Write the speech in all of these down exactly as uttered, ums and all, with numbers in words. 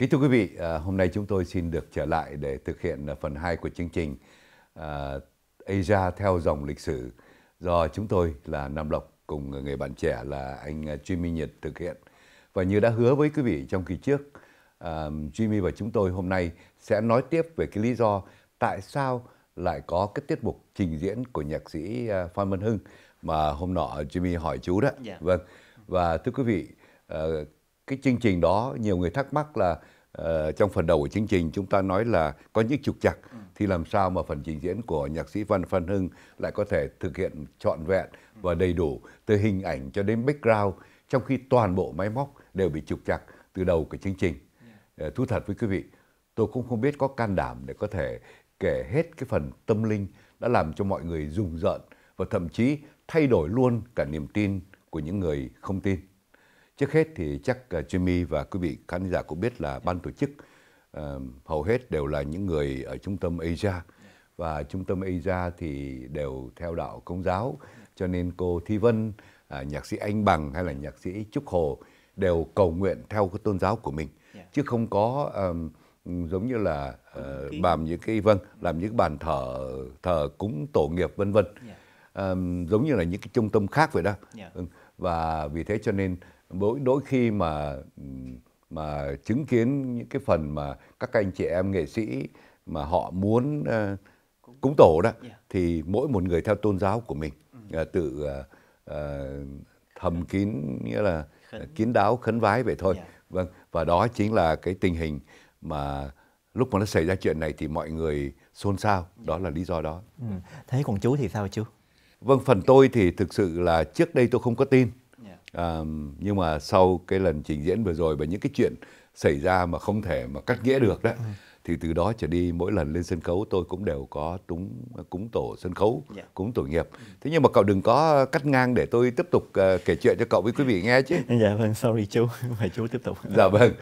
Kính thưa quý vị, hôm nay chúng tôi xin được trở lại để thực hiện phần hai của chương trình Asia theo dòng lịch sử do chúng tôi là Nam Lộc cùng người bạn trẻ là anh Jimmy Nhật thực hiện. Và như đã hứa với quý vị trong kỳ trước, Jimmy và chúng tôi hôm nay sẽ nói tiếp về cái lý do tại sao lại có cái tiết mục trình diễn của nhạc sĩ Phan Mân Hưng mà hôm nọ Jimmy hỏi chú đó. Yeah. Vâng. Và thưa quý vị, cái chương trình đó nhiều người thắc mắc là uh, trong phần đầu của chương trình chúng ta nói là có những trục trặc, ừ. thì làm sao mà phần trình diễn của nhạc sĩ Văn Phan Hưng lại có thể thực hiện trọn vẹn và đầy đủ từ hình ảnh cho đến background, trong khi toàn bộ máy móc đều bị trục trặc từ đầu của chương trình. Yeah. uh, Thú thật với quý vị, tôi cũng không biết có can đảm để có thể kể hết cái phần tâm linh đã làm cho mọi người rùng rợn và thậm chí thay đổi luôn cả niềm tin của những người không tin. Trước hết thì chắc Jimmy và quý vị khán giả cũng biết là ban tổ chức uh, hầu hết đều là những người ở trung tâm Asia. Và trung tâm Asia thì đều theo đạo Công giáo. Cho nên cô Thi Vân, uh, nhạc sĩ Anh Bằng hay là nhạc sĩ Trúc Hồ đều cầu nguyện theo cái tôn giáo của mình. Chứ không có um, giống như là uh, làm những cái vâng làm những bàn thờ thờ cúng tổ nghiệp vân vân. Um, giống như là những cái trung tâm khác vậy đó. Và vì thế cho nên mỗi đôi khi mà mà chứng kiến những cái phần mà các anh chị em nghệ sĩ mà họ muốn uh, cúng tổ đó, yeah. thì mỗi một người theo tôn giáo của mình, ừ. uh, tự uh, uh, thầm kín, nghĩa là khấn. kín đáo khấn vái vậy thôi. Yeah. Vâng, và đó chính là cái tình hình mà lúc mà nó xảy ra chuyện này thì mọi người xôn xao, đó là lý do đó. Ừ. Thế còn chú thì sao chú? Vâng, phần tôi thì thực sự là trước đây tôi không có tin. À, nhưng mà sau cái lần trình diễn vừa rồi và những cái chuyện xảy ra mà không thể mà cắt nghĩa được đó, ừ. thì từ đó trở đi mỗi lần lên sân khấu tôi cũng đều có túng cúng tổ sân khấu, yeah. cúng tổ nghiệp. ừ. Thế nhưng mà cậu đừng có cắt ngang để tôi tiếp tục uh, kể chuyện cho cậu với quý vị nghe chứ. Dạ vâng, sorry chú, mời chú tiếp tục. Dạ vâng,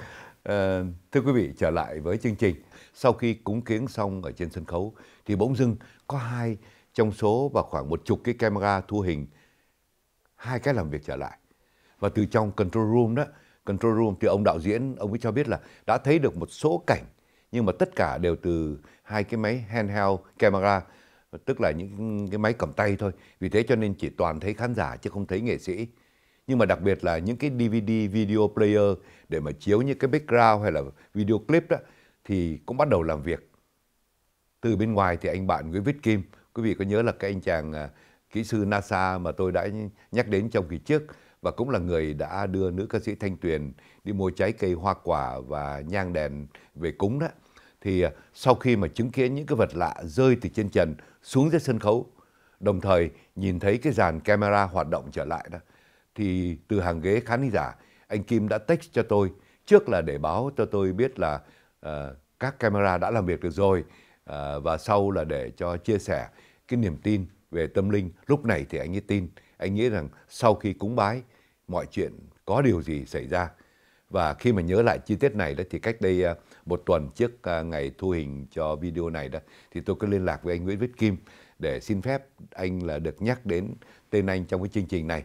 à, thưa quý vị, trở lại với chương trình. Sau khi cúng kiến xong ở trên sân khấu thì bỗng dưng có hai trong số và khoảng một chục cái camera thu hình, hai cái làm việc trở lại. Và từ trong control room đó, control room thì ông đạo diễn, ông ấy cho biết là đã thấy được một số cảnh, nhưng mà tất cả đều từ hai cái máy handheld camera, tức là những cái máy cầm tay thôi. Vì thế cho nên chỉ toàn thấy khán giả chứ không thấy nghệ sĩ. Nhưng mà đặc biệt là những cái đê vê đê, video player để mà chiếu những cái background hay là video clip đó, thì cũng bắt đầu làm việc. Từ bên ngoài thì anh bạn Nguyễn Viết Kim, quý vị có nhớ là cái anh chàng kỹ sư NASA mà tôi đã nhắc đến trong kỳ trước, và cũng là người đã đưa nữ ca sĩ Thanh Tuyền đi mua trái cây, hoa quả và nhang đèn về cúng đó. Thì sau khi mà chứng kiến những cái vật lạ rơi từ trên trần xuống dưới sân khấu, đồng thời nhìn thấy cái dàn camera hoạt động trở lại đó, thì từ hàng ghế khán giả, anh Kim đã text cho tôi, trước là để báo cho tôi biết là uh, các camera đã làm việc được rồi, uh, và sau là để cho chia sẻ cái niềm tin về tâm linh. Lúc này thì anh ấy tin. Anh nghĩ rằng sau khi cúng bái, mọi chuyện có điều gì xảy ra. Và khi mà nhớ lại chi tiết này đó, thì cách đây một tuần trước ngày thu hình cho video này đó, thì tôi có liên lạc với anh Nguyễn Viết Kim để xin phép anh là được nhắc đến tên anh trong cái chương trình này.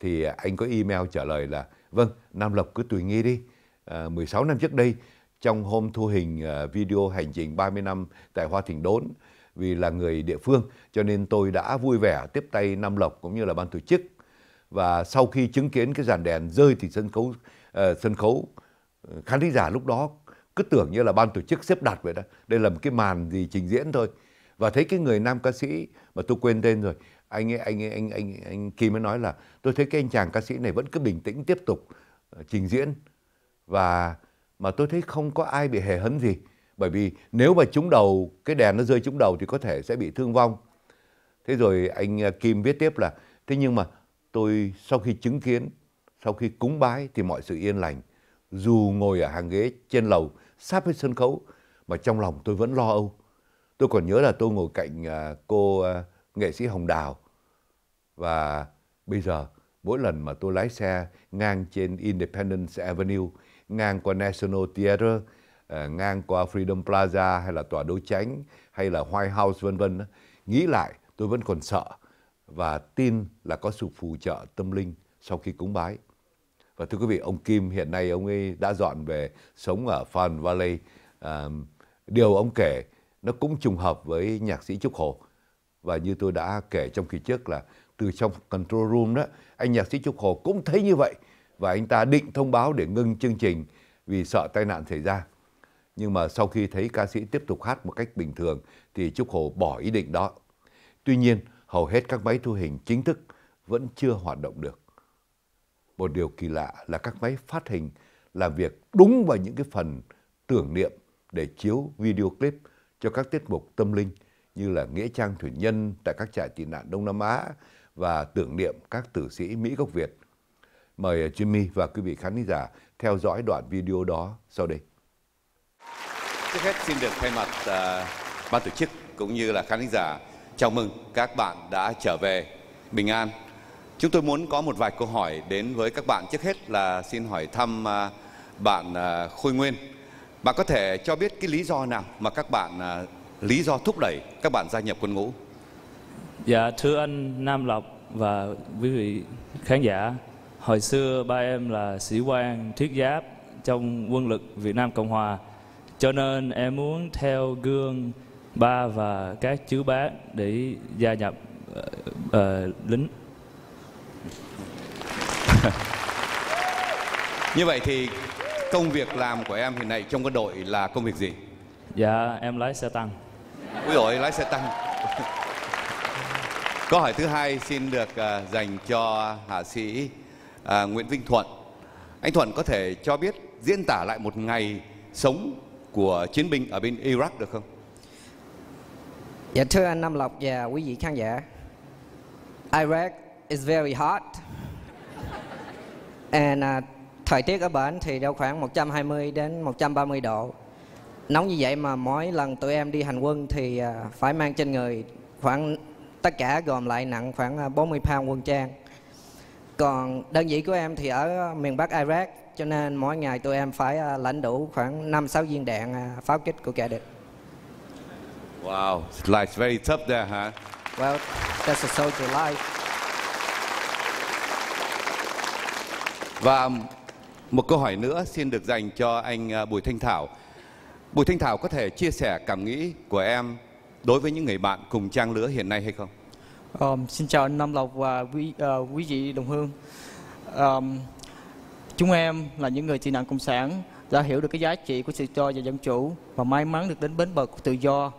Thì anh có email trả lời là vâng, Nam Lộc cứ tùy nghi đi. À, mười sáu năm trước đây, trong hôm thu hình video hành trình ba mươi năm tại Hoa Thịnh Đốn, vì là người địa phương cho nên tôi đã vui vẻ tiếp tay Nam Lộc cũng như là ban tổ chức. Và sau khi chứng kiến cái dàn đèn rơi thì sân khấu, uh, sân khấu khán thính giả lúc đó cứ tưởng như là ban tổ chức xếp đặt vậy đó. Đây là một cái màn gì trình diễn thôi. Và thấy cái người nam ca sĩ mà tôi quên tên rồi, anh ấy, anh ấy, anh ấy, anh, anh Kim mới nói là tôi thấy cái anh chàng ca sĩ này vẫn cứ bình tĩnh tiếp tục uh, trình diễn, và mà tôi thấy không có ai bị hề hấn gì. Bởi vì nếu mà trúng đầu, cái đèn nó rơi trúng đầu thì có thể sẽ bị thương vong. Thế rồi anh Kim viết tiếp là thế nhưng mà tôi sau khi chứng kiến, sau khi cúng bái thì mọi sự yên lành. Dù ngồi ở hàng ghế trên lầu sát với sân khấu mà trong lòng tôi vẫn lo âu. Tôi còn nhớ là tôi ngồi cạnh cô nghệ sĩ Hồng Đào. Và bây giờ mỗi lần mà tôi lái xe ngang trên Independence Avenue, ngang qua National Theater, À, ngang qua Freedom Plaza hay là tòa Đối Chánh hay là White House vân vân, nghĩ lại tôi vẫn còn sợ và tin là có sự phù trợ tâm linh sau khi cúng bái. Và thưa quý vị, ông Kim hiện nay ông ấy đã dọn về sống ở Palm Valley. À, điều ông kể nó cũng trùng hợp với nhạc sĩ Trúc Hồ. Và như tôi đã kể trong kỳ trước là từ trong control room đó, anh nhạc sĩ Trúc Hồ cũng thấy như vậy. Và anh ta định thông báo để ngưng chương trình vì sợ tai nạn xảy ra. Nhưng mà sau khi thấy ca sĩ tiếp tục hát một cách bình thường thì Trúc Hồ bỏ ý định đó. Tuy nhiên, hầu hết các máy thu hình chính thức vẫn chưa hoạt động được. Một điều kỳ lạ là các máy phát hình làm việc đúng vào những cái phần tưởng niệm để chiếu video clip cho các tiết mục tâm linh như là Nghĩa trang thủy nhân tại các trại tị nạn Đông Nam Á và tưởng niệm các tử sĩ Mỹ gốc Việt. Mời Jimmy và quý vị khán giả theo dõi đoạn video đó sau đây. Trước hết xin được thay mặt uh, ban tổ chức cũng như là khán giả chào mừng các bạn đã trở về bình an. Chúng tôi muốn có một vài câu hỏi đến với các bạn. Trước hết là xin hỏi thăm uh, bạn uh, Khôi Nguyên. Bạn có thể cho biết cái lý do nào mà các bạn uh, lý do thúc đẩy các bạn gia nhập quân ngũ? Dạ thưa anh Nam Lộc và quý vị khán giả, hồi xưa ba em là sĩ quan thiết giáp trong quân lực Việt Nam Cộng Hòa, cho nên em muốn theo gương ba và các chú bác để gia nhập uh, uh, lính. Như vậy thì công việc làm của em hiện nay trong quân đội là công việc gì? Dạ em lái xe tăng. Úi dồi, lái xe tăng. Câu hỏi thứ hai xin được uh, dành cho hạ sĩ uh, Nguyễn Vinh Thuận. Anh Thuận có thể cho biết diễn tả lại một ngày sống của chiến binh ở bên Iraq được không? Dạ thưa anh Nam Lộc và quý vị khán giả, Iraq is very hot. And uh, thời tiết ở bển thì đâu khoảng một trăm hai mươi đến một trăm ba mươi độ. Nóng như vậy mà mỗi lần tụi em đi hành quân thì uh, phải mang trên người khoảng tất cả gồm lại nặng khoảng bốn mươi pound quân trang. Còn đơn vị của em thì ở miền Bắc Iraq, cho nên mỗi ngày tụi em phải lãnh đủ khoảng năm sáu viên đạn pháo kích của kẻ địch. Wow, life is very tough there, huh? Well, that's a soldier life. Và một câu hỏi nữa xin được dành cho anh Bùi Thanh Thảo. Bùi Thanh Thảo có thể chia sẻ cảm nghĩ của em đối với những người bạn cùng trang lứa hiện nay hay không? Um, xin chào anh Nam Lộc và quý, uh, quý vị đồng hương. Um, Chúng em là những người tị nạn cộng sản đã hiểu được cái giá trị của tự do và dân chủ và may mắn được đến bến bờ của tự do.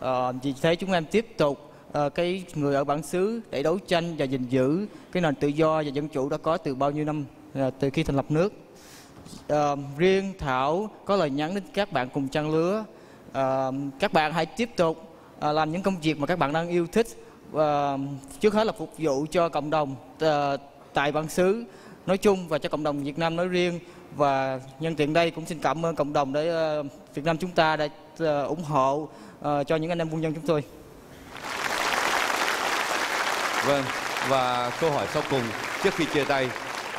À, vì thế chúng em tiếp tục à, cái người ở bản xứ để đấu tranh và gìn giữ cái nền tự do và dân chủ đã có từ bao nhiêu năm à, từ khi thành lập nước. À, riêng Thảo có lời nhắn đến các bạn cùng trang lứa. À, các bạn hãy tiếp tục à, làm những công việc mà các bạn đang yêu thích. À, trước hết là phục vụ cho cộng đồng à, tại bản xứ nói chung và cho cộng đồng Việt Nam nói riêng. Và nhân tiện đây cũng xin cảm ơn cộng đồng để uh, Việt Nam chúng ta đã uh, ủng hộ uh, cho những anh em quân nhân chúng tôi. Vâng, và câu hỏi sau cùng trước khi chia tay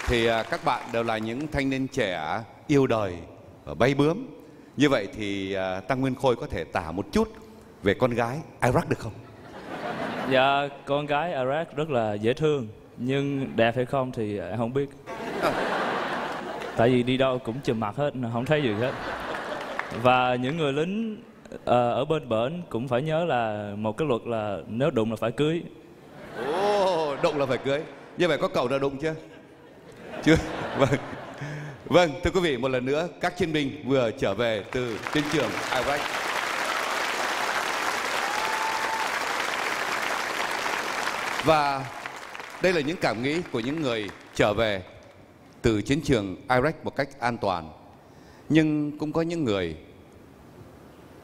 thì uh, các bạn đều là những thanh niên trẻ yêu đời và bay bướm. Như vậy thì uh, Tăng Nguyên Khôi có thể tả một chút về con gái Iraq được không? Dạ, con gái Iraq rất là dễ thương. Nhưng đẹp hay không thì em không biết. Tại vì đi đâu cũng chùm mặt hết, không thấy gì hết. Và những người lính uh, ở bên bển cũng phải nhớ là một cái luật là nếu đụng là phải cưới. Ồ, đụng là phải cưới. Như vậy có cậu đã đụng chưa? Chưa? Vâng. Vâng, thưa quý vị, một lần nữa các chiến binh vừa trở về từ chiến trường Iraq. Và đây là những cảm nghĩ của những người trở về từ chiến trường Iraq một cách an toàn. Nhưng cũng có những người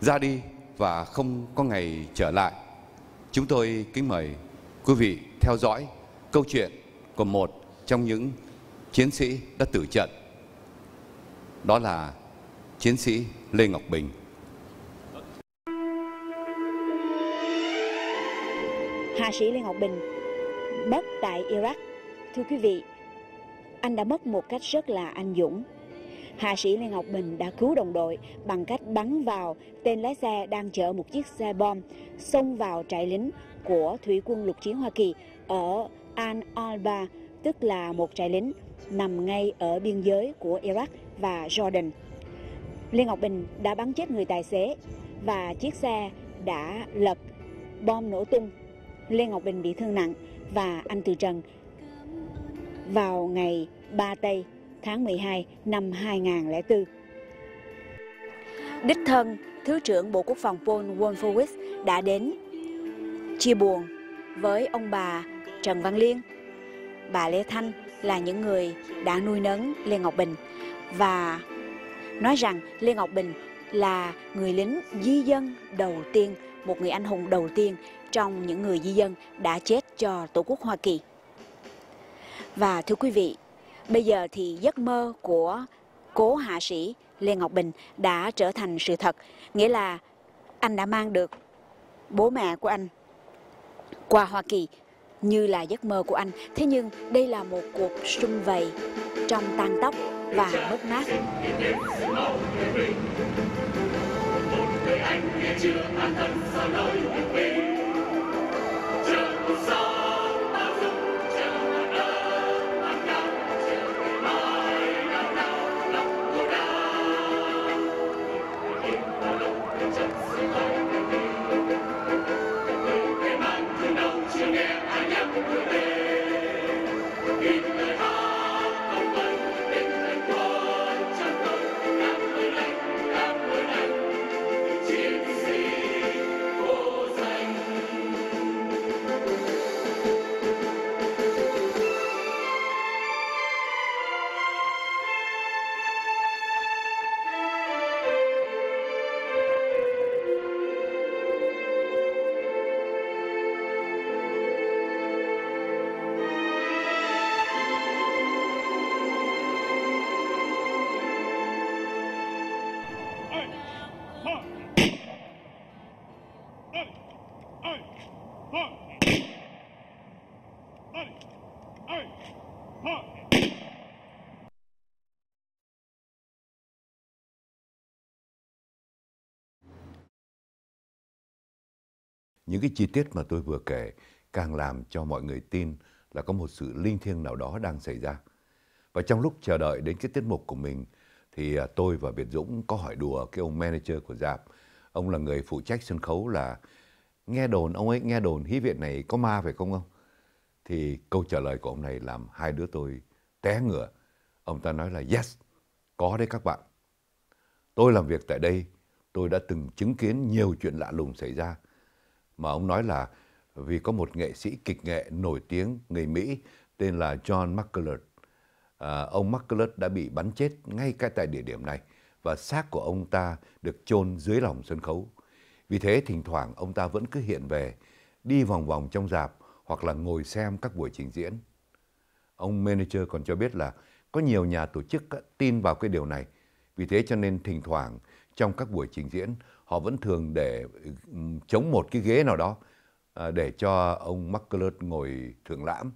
ra đi và không có ngày trở lại. Chúng tôi kính mời quý vị theo dõi câu chuyện của một trong những chiến sĩ đã tử trận. Đó là chiến sĩ Lê Ngọc Bình. Hạ sĩ Lê Ngọc Bình mất tại Iraq. Thưa quý vị, anh đã mất một cách rất là anh dũng. Hạ sĩ Lê Ngọc Bình đã cứu đồng đội bằng cách bắn vào tên lái xe đang chở một chiếc xe bom xông vào trại lính của thủy quân lục chiến Hoa Kỳ ở An Al alba, tức là một trại lính nằm ngay ở biên giới của Iraq và Jordan. Lê Ngọc Bình đã bắn chết người tài xế và chiếc xe đã lật, bom nổ tung. Lê Ngọc Bình bị thương nặng và anh từ trần vào ngày ba Tây tháng mười hai năm hai nghìn không trăm lẻ bốn. Đích thân Thứ trưởng Bộ Quốc phòng Paul Wolfowitz đã đến chia buồn với ông bà Trần Văn Liên, bà Lê Thanh là những người đã nuôi nấng Lê Ngọc Bình và nói rằng Lê Ngọc Bình là người lính di dân đầu tiên, một người anh hùng đầu tiên trong những người di dân đã chết cho Tổ quốc Hoa Kỳ. Và thưa quý vị, bây giờ thì giấc mơ của cố hạ sĩ Lê Ngọc Bình đã trở thành sự thật, nghĩa là anh đã mang được bố mẹ của anh qua Hoa Kỳ như là giấc mơ của anh. Thế nhưng đây là một cuộc sum vầy trong tan tóc và mất mát. Những cái chi tiết mà tôi vừa kể càng làm cho mọi người tin là có một sự linh thiêng nào đó đang xảy ra. Và trong lúc chờ đợi đến cái tiết mục của mình thì tôi và Việt Dũng có hỏi đùa cái ông manager của rạp. Ông là người phụ trách sân khấu là nghe đồn, ông ấy nghe đồn hí viện này có ma phải không ông? Thì câu trả lời của ông này làm hai đứa tôi té ngửa. Ông ta nói là yes, có đấy các bạn. Tôi làm việc tại đây, tôi đã từng chứng kiến nhiều chuyện lạ lùng xảy ra. Mà ông nói là vì có một nghệ sĩ kịch nghệ nổi tiếng người Mỹ tên là John McCullough. À, ông McCullough đã bị bắn chết ngay cái tại địa điểm này và xác của ông ta được chôn dưới lòng sân khấu. Vì thế thỉnh thoảng ông ta vẫn cứ hiện về, đi vòng vòng trong rạp hoặc là ngồi xem các buổi trình diễn. Ông manager còn cho biết là có nhiều nhà tổ chức tin vào cái điều này. Vì thế cho nên thỉnh thoảng trong các buổi trình diễn, họ vẫn thường để chống một cái ghế nào đó để cho ông McCullough ngồi thưởng lãm.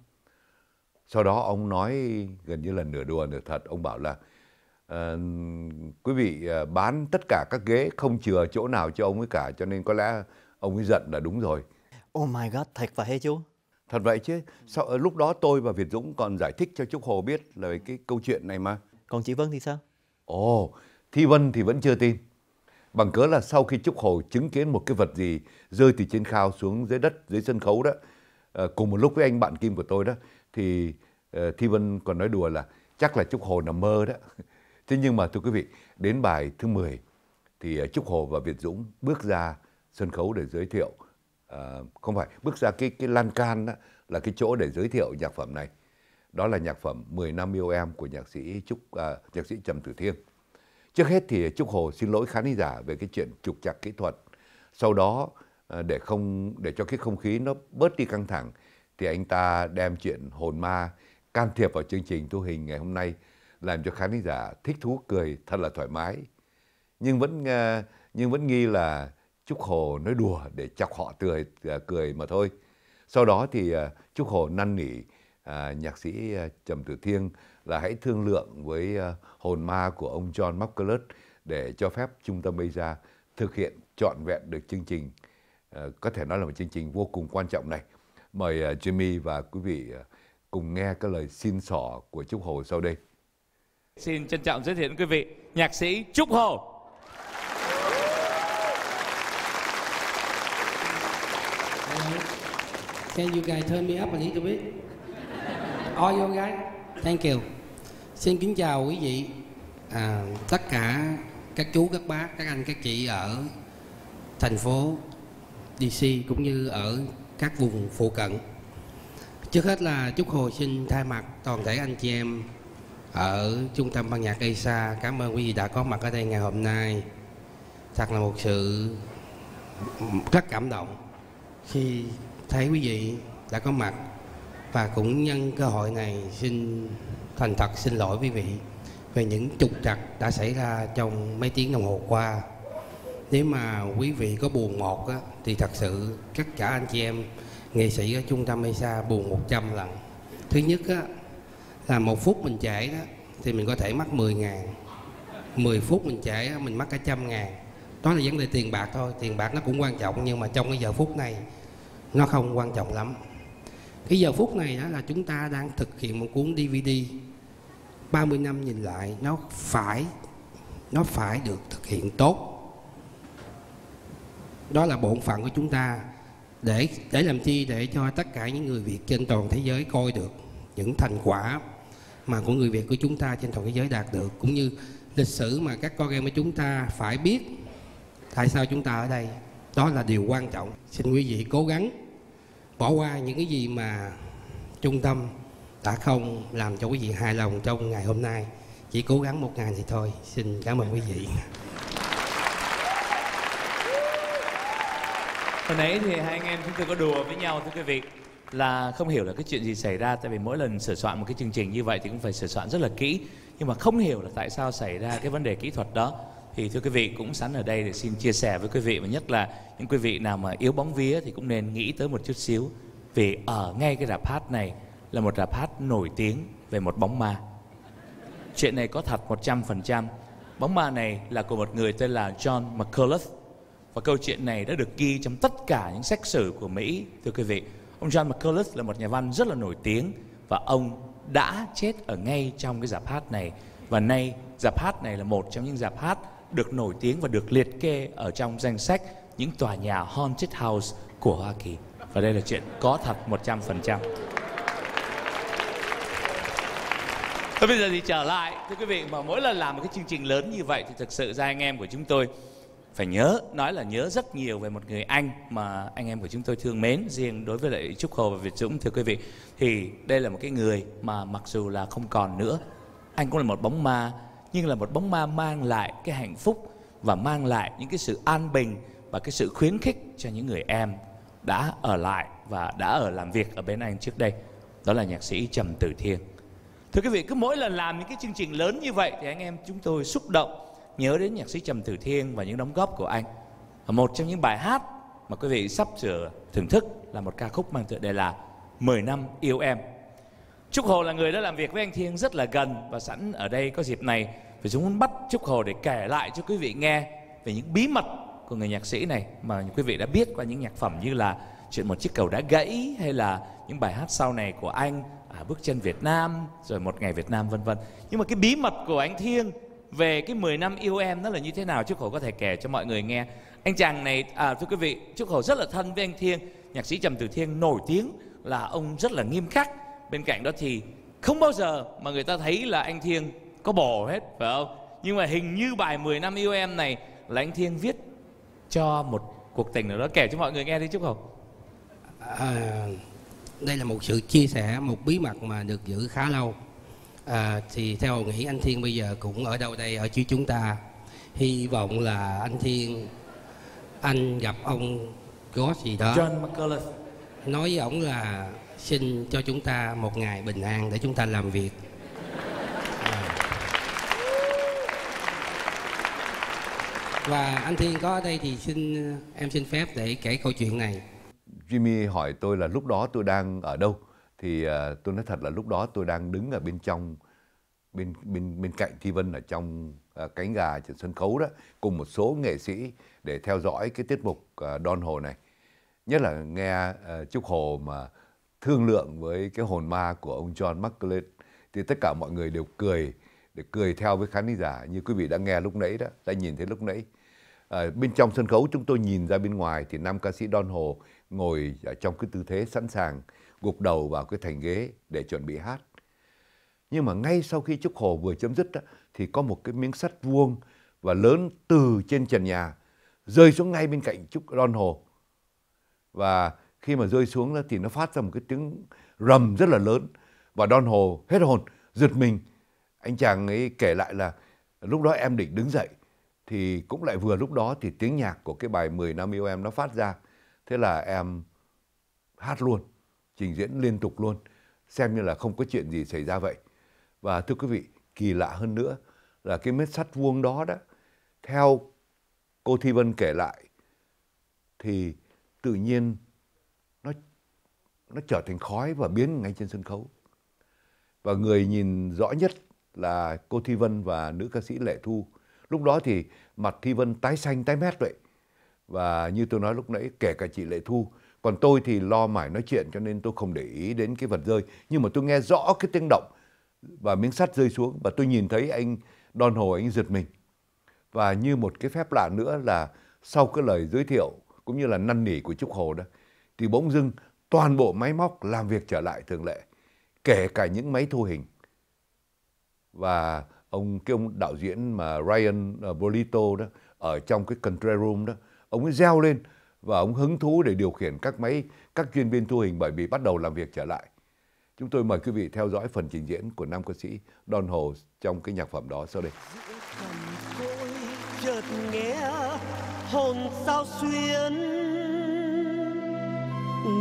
Sau đó ông nói gần như là nửa đùa nửa thật. Ông bảo là quý vị bán tất cả các ghế, không chừa chỗ nào cho ông ấy cả. Cho nên có lẽ ông ấy giận là đúng rồi. Oh my God, thật vậy chú? Thật vậy chứ. Sau, lúc đó tôi và Việt Dũng còn giải thích cho Trúc Hồ biết là cái câu chuyện này mà. Còn chị Vân thì sao? Ồ, oh, Thi Vân thì vẫn chưa tin. Bằng cớ là sau khi Trúc Hồ chứng kiến một cái vật gì rơi từ trên cao xuống dưới đất, dưới sân khấu đó, cùng một lúc với anh bạn Kim của tôi đó, thì Thi Vân còn nói đùa là chắc là Trúc Hồ nằm mơ đó. Thế nhưng mà thưa quý vị, đến bài thứ mười thì Trúc Hồ và Việt Dũng bước ra sân khấu để giới thiệu, à, không phải, bước ra cái, cái lan can đó, là cái chỗ để giới thiệu nhạc phẩm này. Đó là nhạc phẩm mười năm yêu em của nhạc sĩ, Trúc, à, nhạc sĩ Trầm Tử Thiêng. Trước hết thì Trúc Hồ xin lỗi khán giả về cái chuyện trục trặc kỹ thuật. Sau đó để không để cho cái không khí nó bớt đi căng thẳng thì anh ta đem chuyện hồn ma can thiệp vào chương trình thu hình ngày hôm nay, làm cho khán giả thích thú cười thật là thoải mái. Nhưng vẫn nhưng vẫn nghi là Trúc Hồ nói đùa để chọc họ cười cười mà thôi. Sau đó thì Trúc Hồ năn nỉ à, nhạc sĩ Trầm Tử Thiêng là hãy thương lượng với hồn ma của ông John McCullough để cho phép trung tâm Asia thực hiện trọn vẹn được chương trình, có thể nói là một chương trình vô cùng quan trọng này. Mời Jimmy và quý vị cùng nghe cái lời xin xỏ của Trúc Hồ sau đây. Xin trân trọng giới thiệu đến quý vị nhạc sĩ Trúc Hồ. Can you guys turn me up a little bit? All you guys? Thank you. Xin kính chào quý vị, à, tất cả các chú, các bác, các anh, các chị ở thành phố đê xê cũng như ở các vùng phụ cận. Trước hết là Trúc Hồ xin thay mặt toàn thể anh chị em ở Trung tâm Ban nhạc Asia cảm ơn quý vị đã có mặt ở đây ngày hôm nay. Thật là một sự rất cảm động khi thấy quý vị đã có mặt, và cũng nhân cơ hội này xin thành thật xin lỗi quý vị về những trục trặc đã xảy ra trong mấy tiếng đồng hồ qua. Nếu mà quý vị có buồn một á, thì thật sự tất cả anh chị em nghệ sĩ ở Trung tâm Asia buồn một trăm lần. Thứ nhất á, là một phút mình trễ đó thì mình có thể mắc mười ngàn, mười phút mình trễ đó, mình mắc cả trăm ngàn. Đó là vấn đề tiền bạc thôi, tiền bạc nó cũng quan trọng, nhưng mà trong cái giờ phút này nó không quan trọng lắm. Cái giờ phút này đó là chúng ta đang thực hiện một cuốn đê vê đê ba mươi năm nhìn lại, nó phải nó phải được thực hiện tốt. Đó là bổn phận của chúng ta. Để để làm chi? Để cho tất cả những người Việt trên toàn thế giới coi được những thành quả mà của người Việt của chúng ta trên toàn thế giới đạt được, cũng như lịch sử mà các con em của chúng ta phải biết tại sao chúng ta ở đây. Đó là điều quan trọng. Xin quý vị cố gắng bỏ qua những cái gì mà trung tâm đã không làm cho quý vị hài lòng trong ngày hôm nay. Chỉ cố gắng một ngày thì thôi. Xin cảm ơn quý vị. Hồi nãy thì hai anh em chúng tôi có đùa với nhau thưa quý vị, là không hiểu là cái chuyện gì xảy ra. Tại vì mỗi lần sửa soạn một cái chương trình như vậy thì cũng phải sửa soạn rất là kỹ, nhưng mà không hiểu là tại sao xảy ra cái vấn đề kỹ thuật đó. Thì thưa quý vị, cũng sẵn ở đây để xin chia sẻ với quý vị, và nhất là những quý vị nào mà yếu bóng vía thì cũng nên nghĩ tới một chút xíu. Vì ở ngay cái rạp hát này là một rạp hát nổi tiếng về một bóng ma. Chuyện này có thật một trăm phần trăm. Bóng ma này là của một người tên là John McCullough. Và câu chuyện này đã được ghi trong tất cả những sách sử của Mỹ, thưa quý vị. Ông John McCullough là một nhà văn rất là nổi tiếng, và ông đã chết ở ngay trong cái rạp hát này. Và nay rạp hát này là một trong những rạp hát được nổi tiếng và được liệt kê ở trong danh sách những tòa nhà haunted house của Hoa Kỳ. Và đây là chuyện có thật một trăm phần trăm. Và bây giờ thì trở lại, thưa quý vị, mà mỗi lần làm một cái chương trình lớn như vậy thì thực sự ra anh em của chúng tôi phải nhớ, nói là nhớ rất nhiều về một người anh mà anh em của chúng tôi thương mến. Riêng đối với lại Trúc Hồ và Việt Dũng, thưa quý vị, thì đây là một cái người mà mặc dù là không còn nữa, anh cũng là một bóng ma, nhưng là một bóng ma mang lại cái hạnh phúc và mang lại những cái sự an bình và cái sự khuyến khích cho những người em đã ở lại và đã ở làm việc ở bên anh trước đây. Đó là nhạc sĩ Trầm Tử Thiêng. Thưa quý vị, cứ mỗi lần làm những cái chương trình lớn như vậy thì anh em chúng tôi xúc động nhớ đến nhạc sĩ Trầm Tử Thiêng và những đóng góp của anh. Một trong những bài hát mà quý vị sắp sửa thưởng thức là một ca khúc mang tựa đề là mười năm yêu em. Trúc Hồ là người đã làm việc với anh Thiêng rất là gần, và sẵn ở đây có dịp này thì chúng muốn bắt Trúc Hồ để kể lại cho quý vị nghe về những bí mật của người nhạc sĩ này mà quý vị đã biết qua những nhạc phẩm như là Chuyện Một Chiếc Cầu Đã Gãy, hay là những bài hát sau này của anh, à, Bước Chân Việt Nam, rồi Một Ngày Việt Nam, vân vân. Nhưng mà cái bí mật của anh Thiêng về cái mười năm yêu em nó là như thế nào, Trúc Hồ có thể kể cho mọi người nghe. Anh chàng này, à, thưa quý vị, Trúc Hồ rất là thân với anh Thiêng. Nhạc sĩ Trầm Tử Thiêng nổi tiếng là ông rất là nghiêm khắc. Bên cạnh đó thì không bao giờ mà người ta thấy là anh Thiêng có bổ hết, phải không? Nhưng mà hình như bài mười năm yêu em này là anh Thiêng viết cho một cuộc tình nào đó. Kể cho mọi người nghe đi Trúc Hồ. À, đây là một sự chia sẻ, một bí mật mà được giữ khá lâu. À, thì theo Hồ nghĩ anh Thiêng bây giờ cũng ở đâu đây, ở chứ chúng ta. Hy vọng là anh Thiêng, anh gặp ông có gì đó, John McCullough, nói với ổng là xin cho chúng ta một ngày bình an để chúng ta làm việc. À. Và anh Thiêng có ở đây thì xin em xin phép để kể câu chuyện này. Jimmy hỏi tôi là lúc đó tôi đang ở đâu, thì uh, tôi nói thật là lúc đó tôi đang đứng ở bên trong, bên bên bên cạnh Thi Vân ở trong uh, cánh gà trên sân khấu đó, cùng một số nghệ sĩ để theo dõi cái tiết mục uh, Đôn Hồ này. Nhất là nghe uh, Trúc Hồ mà thương lượng với cái hồn ma của ông John McCullough, thì tất cả mọi người đều cười, để cười theo với khán giả như quý vị đã nghe lúc nãy đó, đã nhìn thấy lúc nãy. À, bên trong sân khấu chúng tôi nhìn ra bên ngoài thì nam ca sĩ Đôn Hồ ngồi ở trong cái tư thế sẵn sàng gục đầu vào cái thành ghế để chuẩn bị hát. Nhưng mà ngay sau khi Trúc Hồ vừa chấm dứt đó, thì có một cái miếng sắt vuông và lớn từ trên trần nhà rơi xuống ngay bên cạnh Trúc Đôn Hồ. Và khi mà rơi xuống đó, thì nó phát ra một cái tiếng rầm rất là lớn và Đôn Hồ hết hồn, giật mình. Anh chàng ấy kể lại là lúc đó em định đứng dậy thì cũng lại vừa lúc đó thì tiếng nhạc của cái bài mười năm yêu em nó phát ra. Thế là em hát luôn, trình diễn liên tục luôn, xem như là không có chuyện gì xảy ra vậy. Và thưa quý vị, kỳ lạ hơn nữa là cái mét sắt vuông đó đó, theo cô Thi Vân kể lại, thì tự nhiên nó, nó trở thành khói và biến ngay trên sân khấu. Và người nhìn rõ nhất là cô Thi Vân và nữ ca sĩ Lệ Thu. Lúc đó thì mặt Thi Vân tái xanh tái mét vậy. Và như tôi nói lúc nãy, kể cả chị Lệ Thu. Còn tôi thì lo mải nói chuyện cho nên tôi không để ý đến cái vật rơi. Nhưng mà tôi nghe rõ cái tiếng động và miếng sắt rơi xuống. Và tôi nhìn thấy anh Đôn Hồ, anh giật mình. Và như một cái phép lạ nữa là sau cái lời giới thiệu cũng như là năn nỉ của Trúc Hồ đó, thì bỗng dưng toàn bộ máy móc làm việc trở lại thường lệ, kể cả những máy thu hình. Và ông cái ông đạo diễn mà Ryan Bolito đó, ở trong cái control room đó, ông ấy reo lên và ông hứng thú để điều khiển các máy, các chuyên viên thu hình, bởi vì bắt đầu làm việc trở lại. Chúng tôi mời quý vị theo dõi phần trình diễn của nam ca sĩ Đôn Hồ trong cái nhạc phẩm đó sau đây. Chợt nghe hồn sao xuyên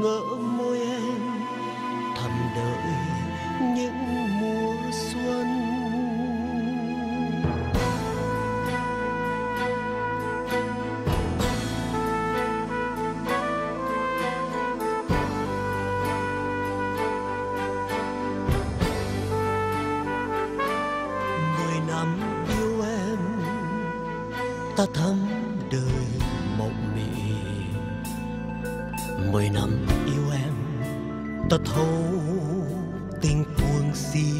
ngỡ môi em thầm đợi những mùa xuân. Ta thấm đời mộng mị, mười năm yêu em ta thấu tình cuồng si.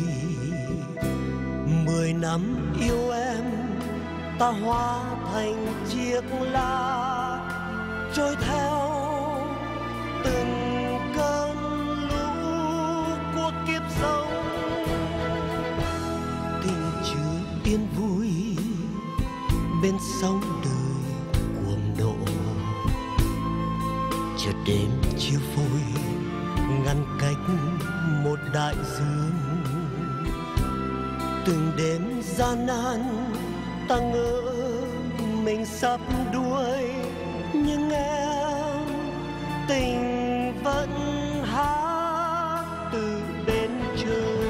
Mười năm yêu em ta hóa thành chiếc lá trôi theo từng cơn lũ của kiếp sống. Tình chưa yên vui bên sóng đời cuồng độ, chợt đêm chia phôi ngăn cách một đại dương. Từng đêm gian nan ta ngỡ mình sắp đuối, nhưng em tình vẫn hát từ bên trời.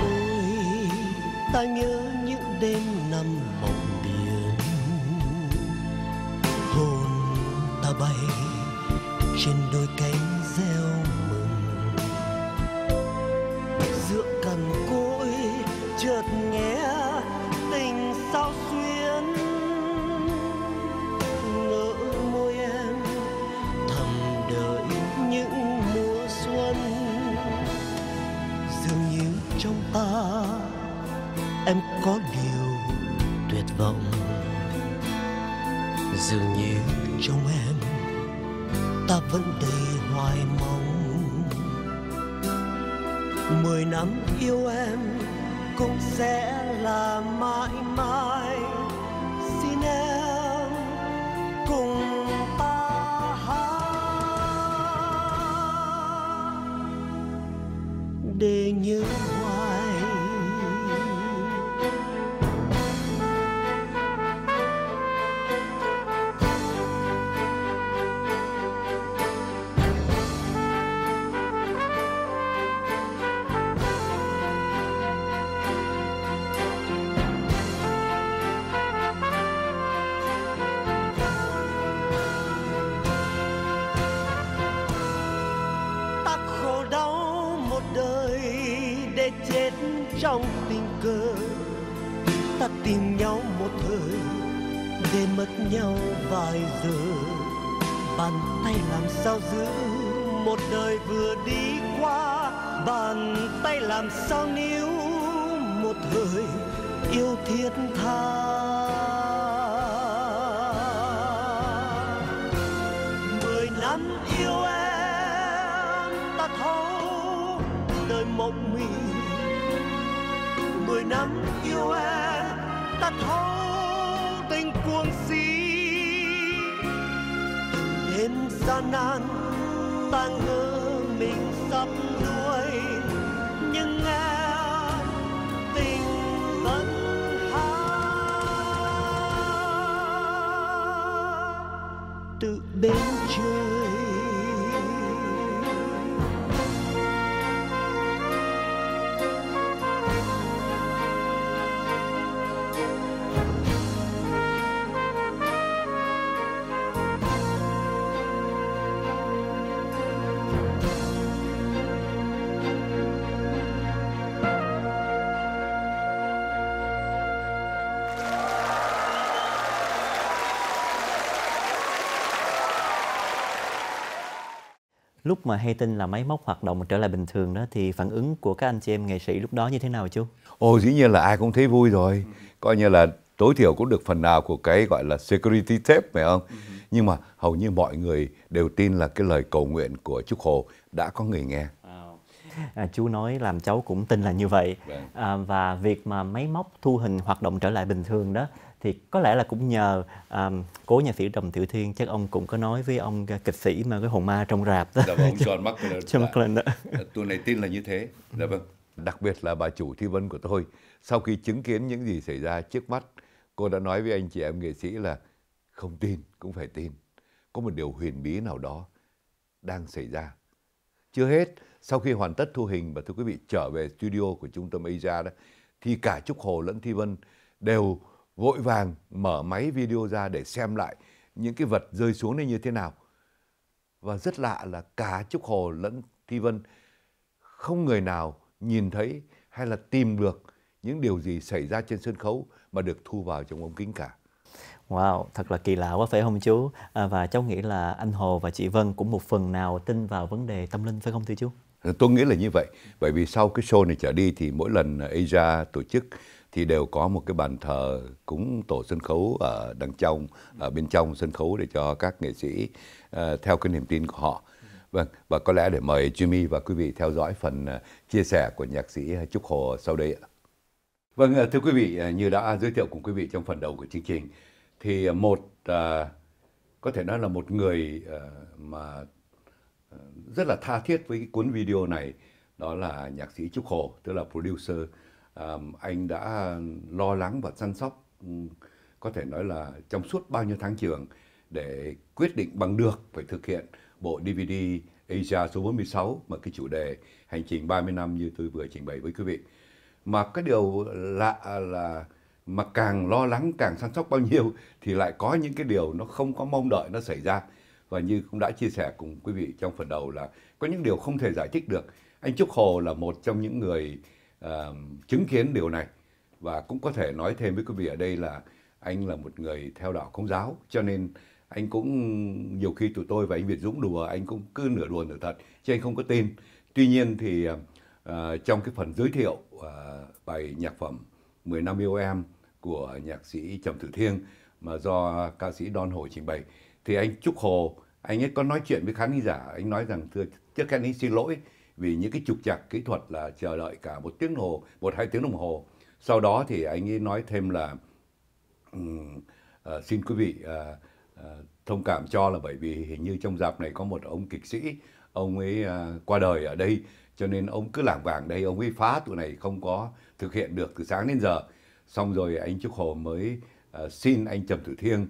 Ôi ta nhớ đêm năm mộng biển, hồn ta bay trên đôi cánh reo mừng. Giữa cằn cỗi chợt nghe tình sao xuyên ngỡ môi em thầm đợi những mùa xuân. Dường như trong ta em có điều tuyệt vọng, dường như trong em ta vẫn đầy hoài mong. Mười năm yêu em cũng sẽ là mãi mãi, xin em cùng ta hát để nhớ hoài. Trong tình cờ ta tìm nhau một thời để mất nhau vài giờ, Bàn tay làm sao giữ một đời vừa đi qua, bàn tay làm sao níu một thời yêu thiết tha. Mười năm yêu em ta thấu đời mộng mị, mười năm yêu em ta thấu tình cuồng si. Đêm gian nan ta ngỡ mình sắp đuối, nhưng em tình vẫn há. Từ bên trời lúc mà hay tin là máy móc hoạt động trở lại bình thường đó, thì phản ứng của các anh chị em nghệ sĩ lúc đó như thế nào chú? Ồ, dĩ nhiên là ai cũng thấy vui rồi, coi như là tối thiểu cũng được phần nào của cái gọi là security tape, phải không? Ừ. Nhưng mà hầu như mọi người đều tin là cái lời cầu nguyện của Trúc Hồ đã có người nghe. À, chú nói làm cháu cũng tin là như vậy. À, và việc mà máy móc thu hình hoạt động trở lại bình thường đó thì có lẽ là cũng nhờ um, cố nhà sĩ Trầm Tử Thiêng, chắc ông cũng có nói với ông kịch sĩ mà cái hồn ma trong rạp đó. Dạ vâng, ông John McCullough. John McCullough. Tôi này tin là như thế. Dạ vâng. Đặc biệt là bà chủ Thi Vân của tôi, sau khi chứng kiến những gì xảy ra trước mắt, cô đã nói với anh chị em nghệ sĩ là không tin cũng phải tin. Có một điều huyền bí nào đó đang xảy ra. Chưa hết, sau khi hoàn tất thu hình và thưa quý vị trở về studio của trung tâm Asia đó, thì cả Trúc Hồ lẫn Thi Vân đều vội vàng mở máy video ra để xem lại những cái vật rơi xuống này như thế nào. Và rất lạ là cả Trúc Hồ lẫn Thi Vân không người nào nhìn thấy hay là tìm được những điều gì xảy ra trên sân khấu mà được thu vào trong ống kính cả. Wow, thật là kỳ lạ quá phải không chú? À, và cháu nghĩ là anh Hồ và chị Vân cũng một phần nào tin vào vấn đề tâm linh phải không thưa chú? Tôi nghĩ là như vậy, bởi vì sau cái show này trở đi thì mỗi lần Asia tổ chức thì đều có một cái bàn thờ cúng tổ sân khấu ở đằng trong, ở bên trong sân khấu để cho các nghệ sĩ uh, theo cái niềm tin của họ. Vâng, và có lẽ để mời Jimmy và quý vị theo dõi phần chia sẻ của nhạc sĩ Trúc Hồ sau đây ạ. Vâng, thưa quý vị, như đã giới thiệu cùng quý vị trong phần đầu của chương trình, thì một uh, có thể nói là một người uh, mà rất là tha thiết với cái cuốn video này, đó là nhạc sĩ Trúc Hồ, tức là producer. Um, anh đã lo lắng và săn sóc um, có thể nói là trong suốt bao nhiêu tháng trường để quyết định bằng được phải thực hiện bộ đê vê đê Asia số bốn mươi sáu mà cái chủ đề hành trình ba mươi năm như tôi vừa trình bày với quý vị. Mà cái điều lạ là mà càng lo lắng càng săn sóc bao nhiêu thì lại có những cái điều nó không có mong đợi nó xảy ra. Và như cũng đã chia sẻ cùng quý vị trong phần đầu là có những điều không thể giải thích được. Anh Trúc Hồ là một trong những người Uh, chứng kiến điều này, và cũng có thể nói thêm với quý vị ở đây là anh là một người theo đạo Công giáo, cho nên anh cũng nhiều khi tụi tôi và anh Việt Dũng đùa, anh cũng cứ nửa đùa nửa thật chứ anh không có tin. Tuy nhiên thì uh, trong cái phần giới thiệu uh, bài nhạc phẩm mười năm yêu em của nhạc sĩ Trầm Tử Thiêng mà do ca sĩ Đôn Hồ trình bày, thì anh Trúc Hồ anh ấy có nói chuyện với khán giả, anh nói rằng thưa trước hết anh xin lỗi vì những cái trục trặc kỹ thuật là chờ đợi cả một tiếng hồ, một hai tiếng đồng hồ. Sau đó thì anh ấy nói thêm là um, uh, xin quý vị uh, uh, thông cảm cho là bởi vì hình như trong dạp này có một ông kịch sĩ, ông ấy uh, qua đời ở đây, cho nên ông cứ lảng vảng đây, ông ấy phá tụi này không có thực hiện được từ sáng đến giờ. Xong rồi anh Trúc Hồ mới uh, xin anh Trầm Tử Thiêng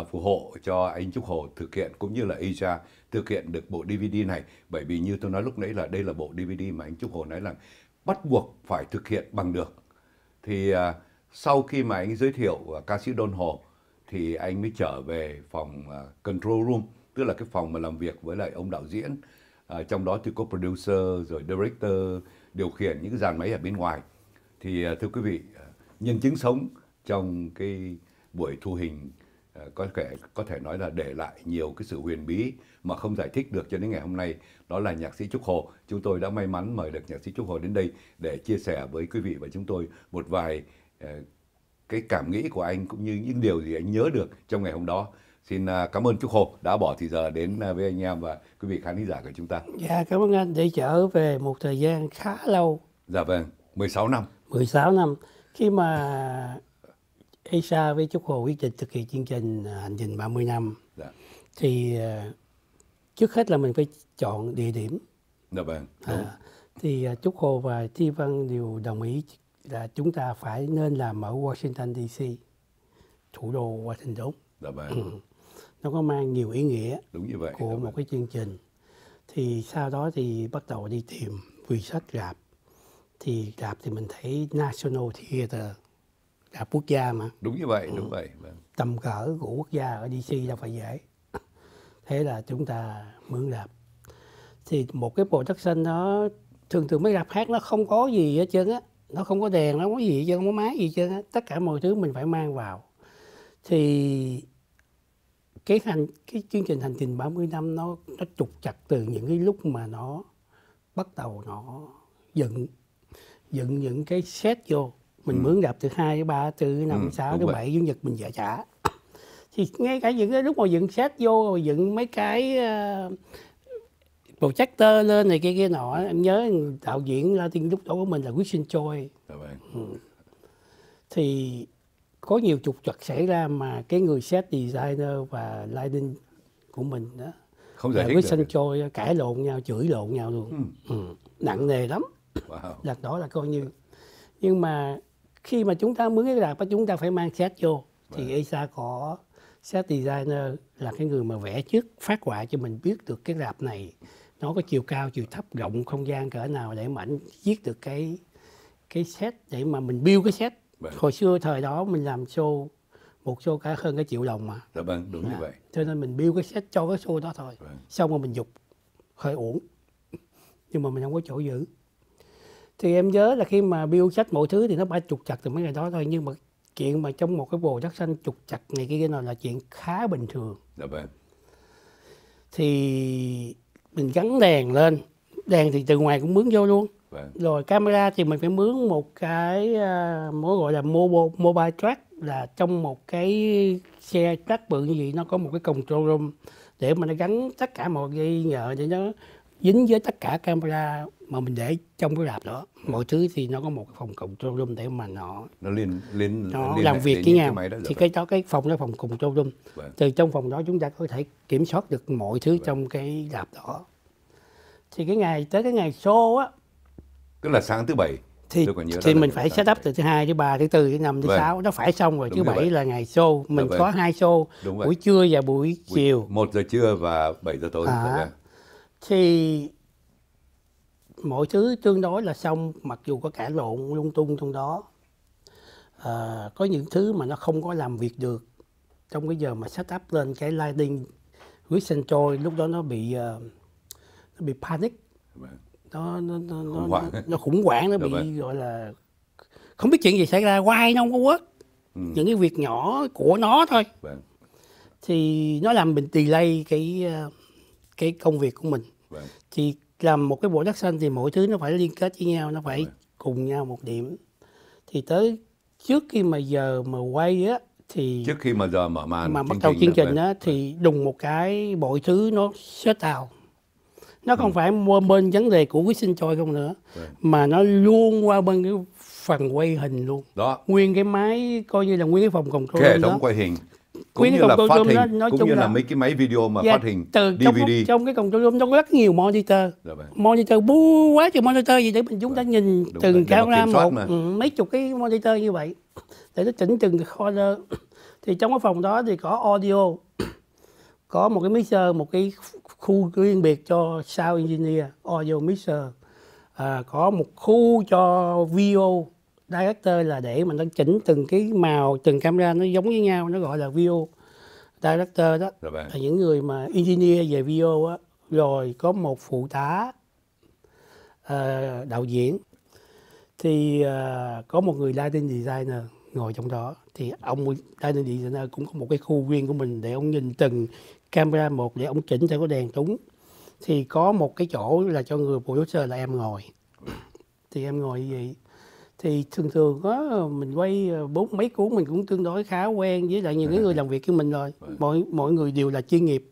Uh, phù hộ cho anh Trúc Hồ thực hiện cũng như là Asia thực hiện được bộ đê vê đê này, bởi vì như tôi nói lúc nãy là đây là bộ đê vê đê mà anh Trúc Hồ nói là bắt buộc phải thực hiện bằng được. Thì uh, sau khi mà anh giới thiệu uh, ca sĩ Đôn Hồ thì anh mới trở về phòng uh, control room, tức là cái phòng mà làm việc với lại ông đạo diễn, uh, trong đó thì có producer rồi director điều khiển những cái dàn máy ở bên ngoài. Thì uh, thưa quý vị, uh, nhân chứng sống trong cái buổi thu hình có thể có thể nói là để lại nhiều cái sự huyền bí mà không giải thích được cho đến ngày hôm nay. Đó là nhạc sĩ Trúc Hồ. Chúng tôi đã may mắn mời được nhạc sĩ Trúc Hồ đến đây để chia sẻ với quý vị và chúng tôi một vài cái cảm nghĩ của anh cũng như những điều gì anh nhớ được trong ngày hôm đó. Xin cảm ơn Trúc Hồ đã bỏ thời giờ đến với anh em và quý vị khán giả của chúng ta. Dạ, cảm ơn anh. Để trở về một thời gian khá lâu. Dạ vâng, mười sáu năm. mười sáu năm. Khi mà Asia với Trúc Hồ quyết định thực hiện chương trình hành trình ba mươi năm, dạ, thì trước hết là mình phải chọn địa điểm. Dạ vâng. À, thì Trúc Hồ và Thi Vân đều đồng ý là chúng ta phải nên làm ở Washington D C, thủ đô Hoa Thịnh Đốn. Dạ vâng. Ừ. Nó có mang nhiều ý nghĩa. Đúng như vậy. Của đúng một vậy. Cái chương trình. Thì sau đó thì bắt đầu đi tìm vì sách rạp. Thì rạp thì mình thấy National Theater, rạp quốc gia mà. Đúng như vậy, ừ. đúng vậy. Vâng. Tầm cỡ của quốc gia ở D C đâu phải dễ. Thế là chúng ta mượn rạp. Thì một cái production nó thường thường mấy rạp khác nó không có gì hết trơn á. Nó không có đèn, nó không có gì hết trơn, không có máy gì hết trơn á. Tất cả mọi thứ mình phải mang vào. Thì cái hành cái chương trình hành trình ba mươi năm nó nó trục chặt từ những cái lúc mà nó bắt đầu nó dựng dựng những cái set vô mình ừ. mướn đạp từ hai, ba, bốn, năm, sáu, bảy Chủ nhật mình dạ trả. Thì ngay cả những cái lúc mà dựng set vô rồi dựng mấy cái uh, projector lên này kia kia nọ, em nhớ đạo diễn Latin lúc đó của mình là Christian Choi. Ừ. Thì có nhiều trục trặc xảy ra mà cái người set designer và lighting của mình đó không giải thích được, trôi cãi lộn nhau, chửi lộn nhau luôn. Ừ. Ừ. Nặng nề lắm. Wow. Là đó là coi như. Nhưng mà khi mà chúng ta mướn cái rạp chúng ta phải mang set vô. Wow. Thì Asia có set designer là cái người mà vẽ trước, phát họa cho mình biết được cái rạp này nó có chiều cao, chiều thấp, rộng không gian cỡ nào để mà anh viết được cái cái set để mà mình build cái set. Vâng. Hồi xưa thời đó mình làm show, một show cả hơn cái triệu đồng mà. Dạ vâng, đúng à, như vậy. Cho nên mình build cái set cho cái show đó thôi. Vâng. Xong rồi mình dục, hơi uổng. Nhưng mà mình không có chỗ giữ. Thì em nhớ là khi mà build set mọi thứ thì nó phải trục chặt từ mấy ngày đó thôi. Nhưng mà chuyện mà trong một cái production trục chặt này kia nào là chuyện khá bình thường. Dạ vâng. Thì mình gắn đèn lên. Đèn thì từ ngoài cũng mướn vô luôn. Vâng. Rồi camera thì mình phải mướn một cái uh, mối gọi là mobile, mobile track, là trong một cái xe trắc bự như vậy nó có một cái control room để mà nó gắn tất cả mọi dây nhợ để nó dính với tất cả camera mà mình để trong cái rạp đó. Mọi thứ thì nó có một cái phòng control room để mà nó nó liên liên nó liên làm việc với nhau. Cái thì cái đó cái phòng đó phòng control room. Vâng. Từ trong phòng đó chúng ta có thể kiểm soát được mọi thứ. Vâng. Trong cái rạp đó. Thì cái ngày tới cái ngày show á, tức là sáng thứ bảy thì, thì mình phải set up từ thứ hai, thứ ba, thứ tư, thứ năm, thứ sáu, nó phải xong rồi. Đúng, thứ bảy là ngày show, mình có hai show, buổi trưa và buổi chiều, một giờ trưa và bảy giờ tối. À, thì mọi thứ tương đối là xong, mặc dù có cãi lộn lung tung trong đó, à, có những thứ mà nó không có làm việc được trong cái giờ mà set up lên cái lighting. Christian Choi lúc đó nó bị uh, nó bị panic. Vâng. Nó, nó, nó, khủng nó, nó khủng hoảng, nó bị vậy. Gọi là không biết chuyện gì xảy ra, quay nó không có quất. Ừ. Những cái việc nhỏ của nó thôi. Vậy. Thì nó làm mình delay cái cái công việc của mình. Vậy. Thì làm một cái bộ production thì mọi thứ nó phải liên kết với nhau, nó phải vậy. Cùng nhau một điểm. Thì tới trước khi mà giờ mà quay á, thì trước khi mà giờ mở màn mà bắt đầu chương trình á, thì đùng một cái mọi thứ nó shut down. Nó không ừ. phải mua bên vấn đề của Christian Choi không nữa. Vậy. Mà nó luôn qua bên cái phần quay hình luôn đó. Nguyên cái máy, coi như là nguyên cái phòng control, cái hệ thống quay hình, cũng như là phát hình, nó, cũng như là, là mấy cái máy video mà dạ, phát hình từ trong, đê vê đê. Trong cái control room nó có rất nhiều monitor. Monitor bu quá trời monitor gì để mình chúng ta nhìn từng camera một, mấy chục cái monitor như vậy để nó chỉnh từng cái corner. Thì trong cái phòng đó thì có audio, có một cái mixer, một cái khu riêng biệt cho sound engineer, audio mixer, à, có một khu cho video director là để mình nó chỉnh từng cái màu, từng camera nó giống với nhau, nó gọi là video director đó, là những người mà engineer về video á. Rồi có một phụ tá à, đạo diễn, thì à, có một người lighting designer ngồi trong đó. Thì ông Daniel Designer cũng có một cái khu riêng của mình để ông nhìn từng camera một để ông chỉnh cho có đèn trúng. Thì có một cái chỗ là cho người producer là em ngồi. Thì em ngồi như vậy. Thì thường thường đó, mình quay bốn mấy cuốn mình cũng tương đối khá quen với lại những cái người làm việc của mình rồi. Mọi, mọi người đều là chuyên nghiệp.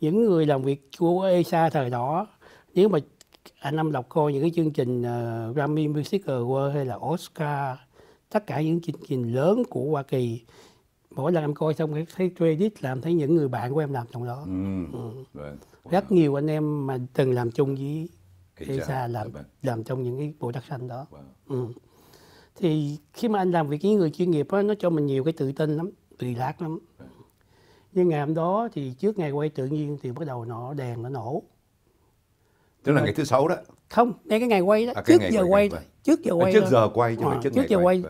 Những người làm việc của Asia thời đó, nếu mà anh Nam Lộc coi những cái chương trình uh, Grammy Music Award hay là Oscar, tất cả những chương trình lớn của Hoa Kỳ, mỗi lần em coi xong cái thấy credit làm thấy những người bạn của em làm trong đó. Mm. Ừ. Right. Wow. Rất nhiều anh em mà từng làm chung với Asia làm làm trong những cái production đó. Wow. Ừ. Thì khi mà anh làm việc với người chuyên nghiệp đó, nó cho mình nhiều cái tự tin lắm, tùy lạc lắm. Right. Nhưng ngày hôm đó thì trước ngày quay tự nhiên thì bắt đầu nó đèn nó nổ. Tức là ngày thứ sáu đó. Không, ngay cái ngày quay đó, à, trước, ngày giờ quay, quay, quay. trước giờ quay, à, trước đó. giờ quay, à, trước, trước giờ quay, quay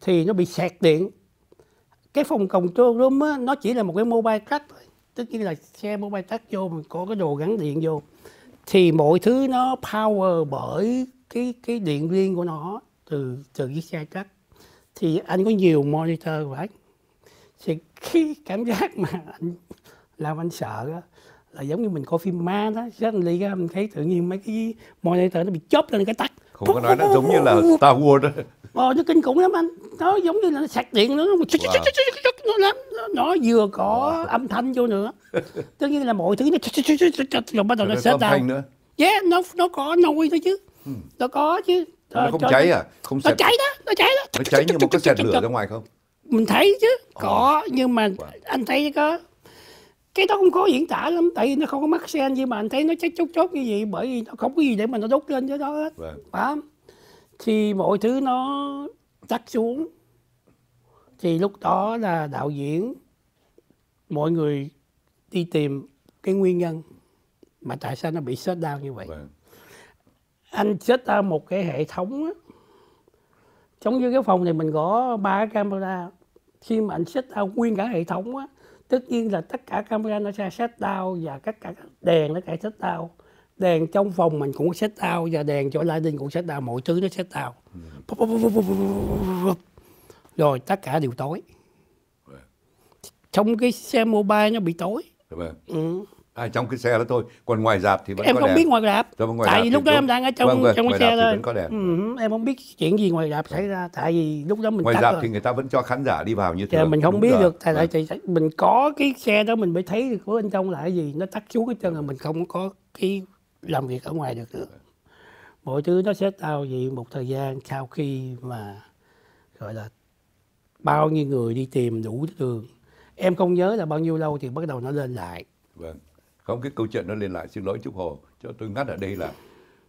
thì nó bị sạc điện. Cái phòng control room á, nó chỉ là một cái mobile truck, tức là xe mobile truck vô mình có cái đồ gắn điện vô, thì mọi thứ nó power bởi cái cái điện riêng của nó từ từ cái xe truck. Thì anh có nhiều monitor vậy, thì cái cảm giác mà anh làm anh sợ đó, là giống như mình coi phim ma đó, chứ anh Ly mình thấy tự nhiên mấy cái monitor nó bị chớp lên cái tắt. Không có nói nó giống như là Star Wars đó. Ờ, nó kinh khủng lắm anh. Nó giống như là nó sạc điện nữa, nó lắm, nó vừa có âm thanh vô nữa. Tất nhiên là mọi thứ nó rồi bắt đầu nó sét đau. Yeah, nó nó có nôi thôi chứ. Nó có chứ. Nó không cháy à? Không cháy. Nó cháy đó, nó cháy đó. Nó cháy nhưng mà có sệt lửa ra ngoài không? Mình thấy chứ, có nhưng mà anh thấy có. Cái đó không có diễn tả lắm, tại vì nó không có mắt sen gì mà anh thấy nó cháy chốt chốt như vậy, bởi vì nó không có gì để mà nó đốt lên cái đó hết. Right. À, thì mọi thứ nó tắt xuống. Thì lúc đó là đạo diễn, mọi người đi tìm cái nguyên nhân mà tại sao nó bị shut down như vậy. Right. Anh shut down một cái hệ thống á. Giống như cái phòng này mình có ba camera, khi mà anh shut down nguyên cả hệ thống á, tất nhiên là tất cả camera nó sẽ shut down và tất cả đèn nó sẽ shut down. Đèn trong phòng mình cũng shut down và đèn chỗ lighting cũng shut down, mọi thứ nó shut down. Rồi tất cả đều tối. Trong cái xe mobile nó bị tối. Ừ. À, trong cái xe đó thôi, còn ngoài rạp thì vẫn em có đèn. Em không biết ngoài rạp. Ngoài tại rạp vì lúc đó em đang ở trong vâng, vâng, trong cái xe thôi. Ừ, em không biết chuyện gì ngoài rạp xảy ra, tại vì lúc đó mình ngoài rạp rồi. Thì người ta vẫn cho khán giả đi vào như thế. Mình không đúng biết được, tại, tại tại mình có cái xe đó mình mới thấy được của bên trong là cái gì, nó tắt xuống hết trơn rồi mình không có cái làm việc ở ngoài được nữa. Mọi thứ nó sẽ tao gì một thời gian sau khi mà gọi là bao nhiêu người đi tìm đủ đường. Em không nhớ là bao nhiêu lâu thì bắt đầu nó lên lại. Vâng. Không, cái câu chuyện nó lên lại, xin lỗi Trúc Hồ, cho tôi ngắt ở đây là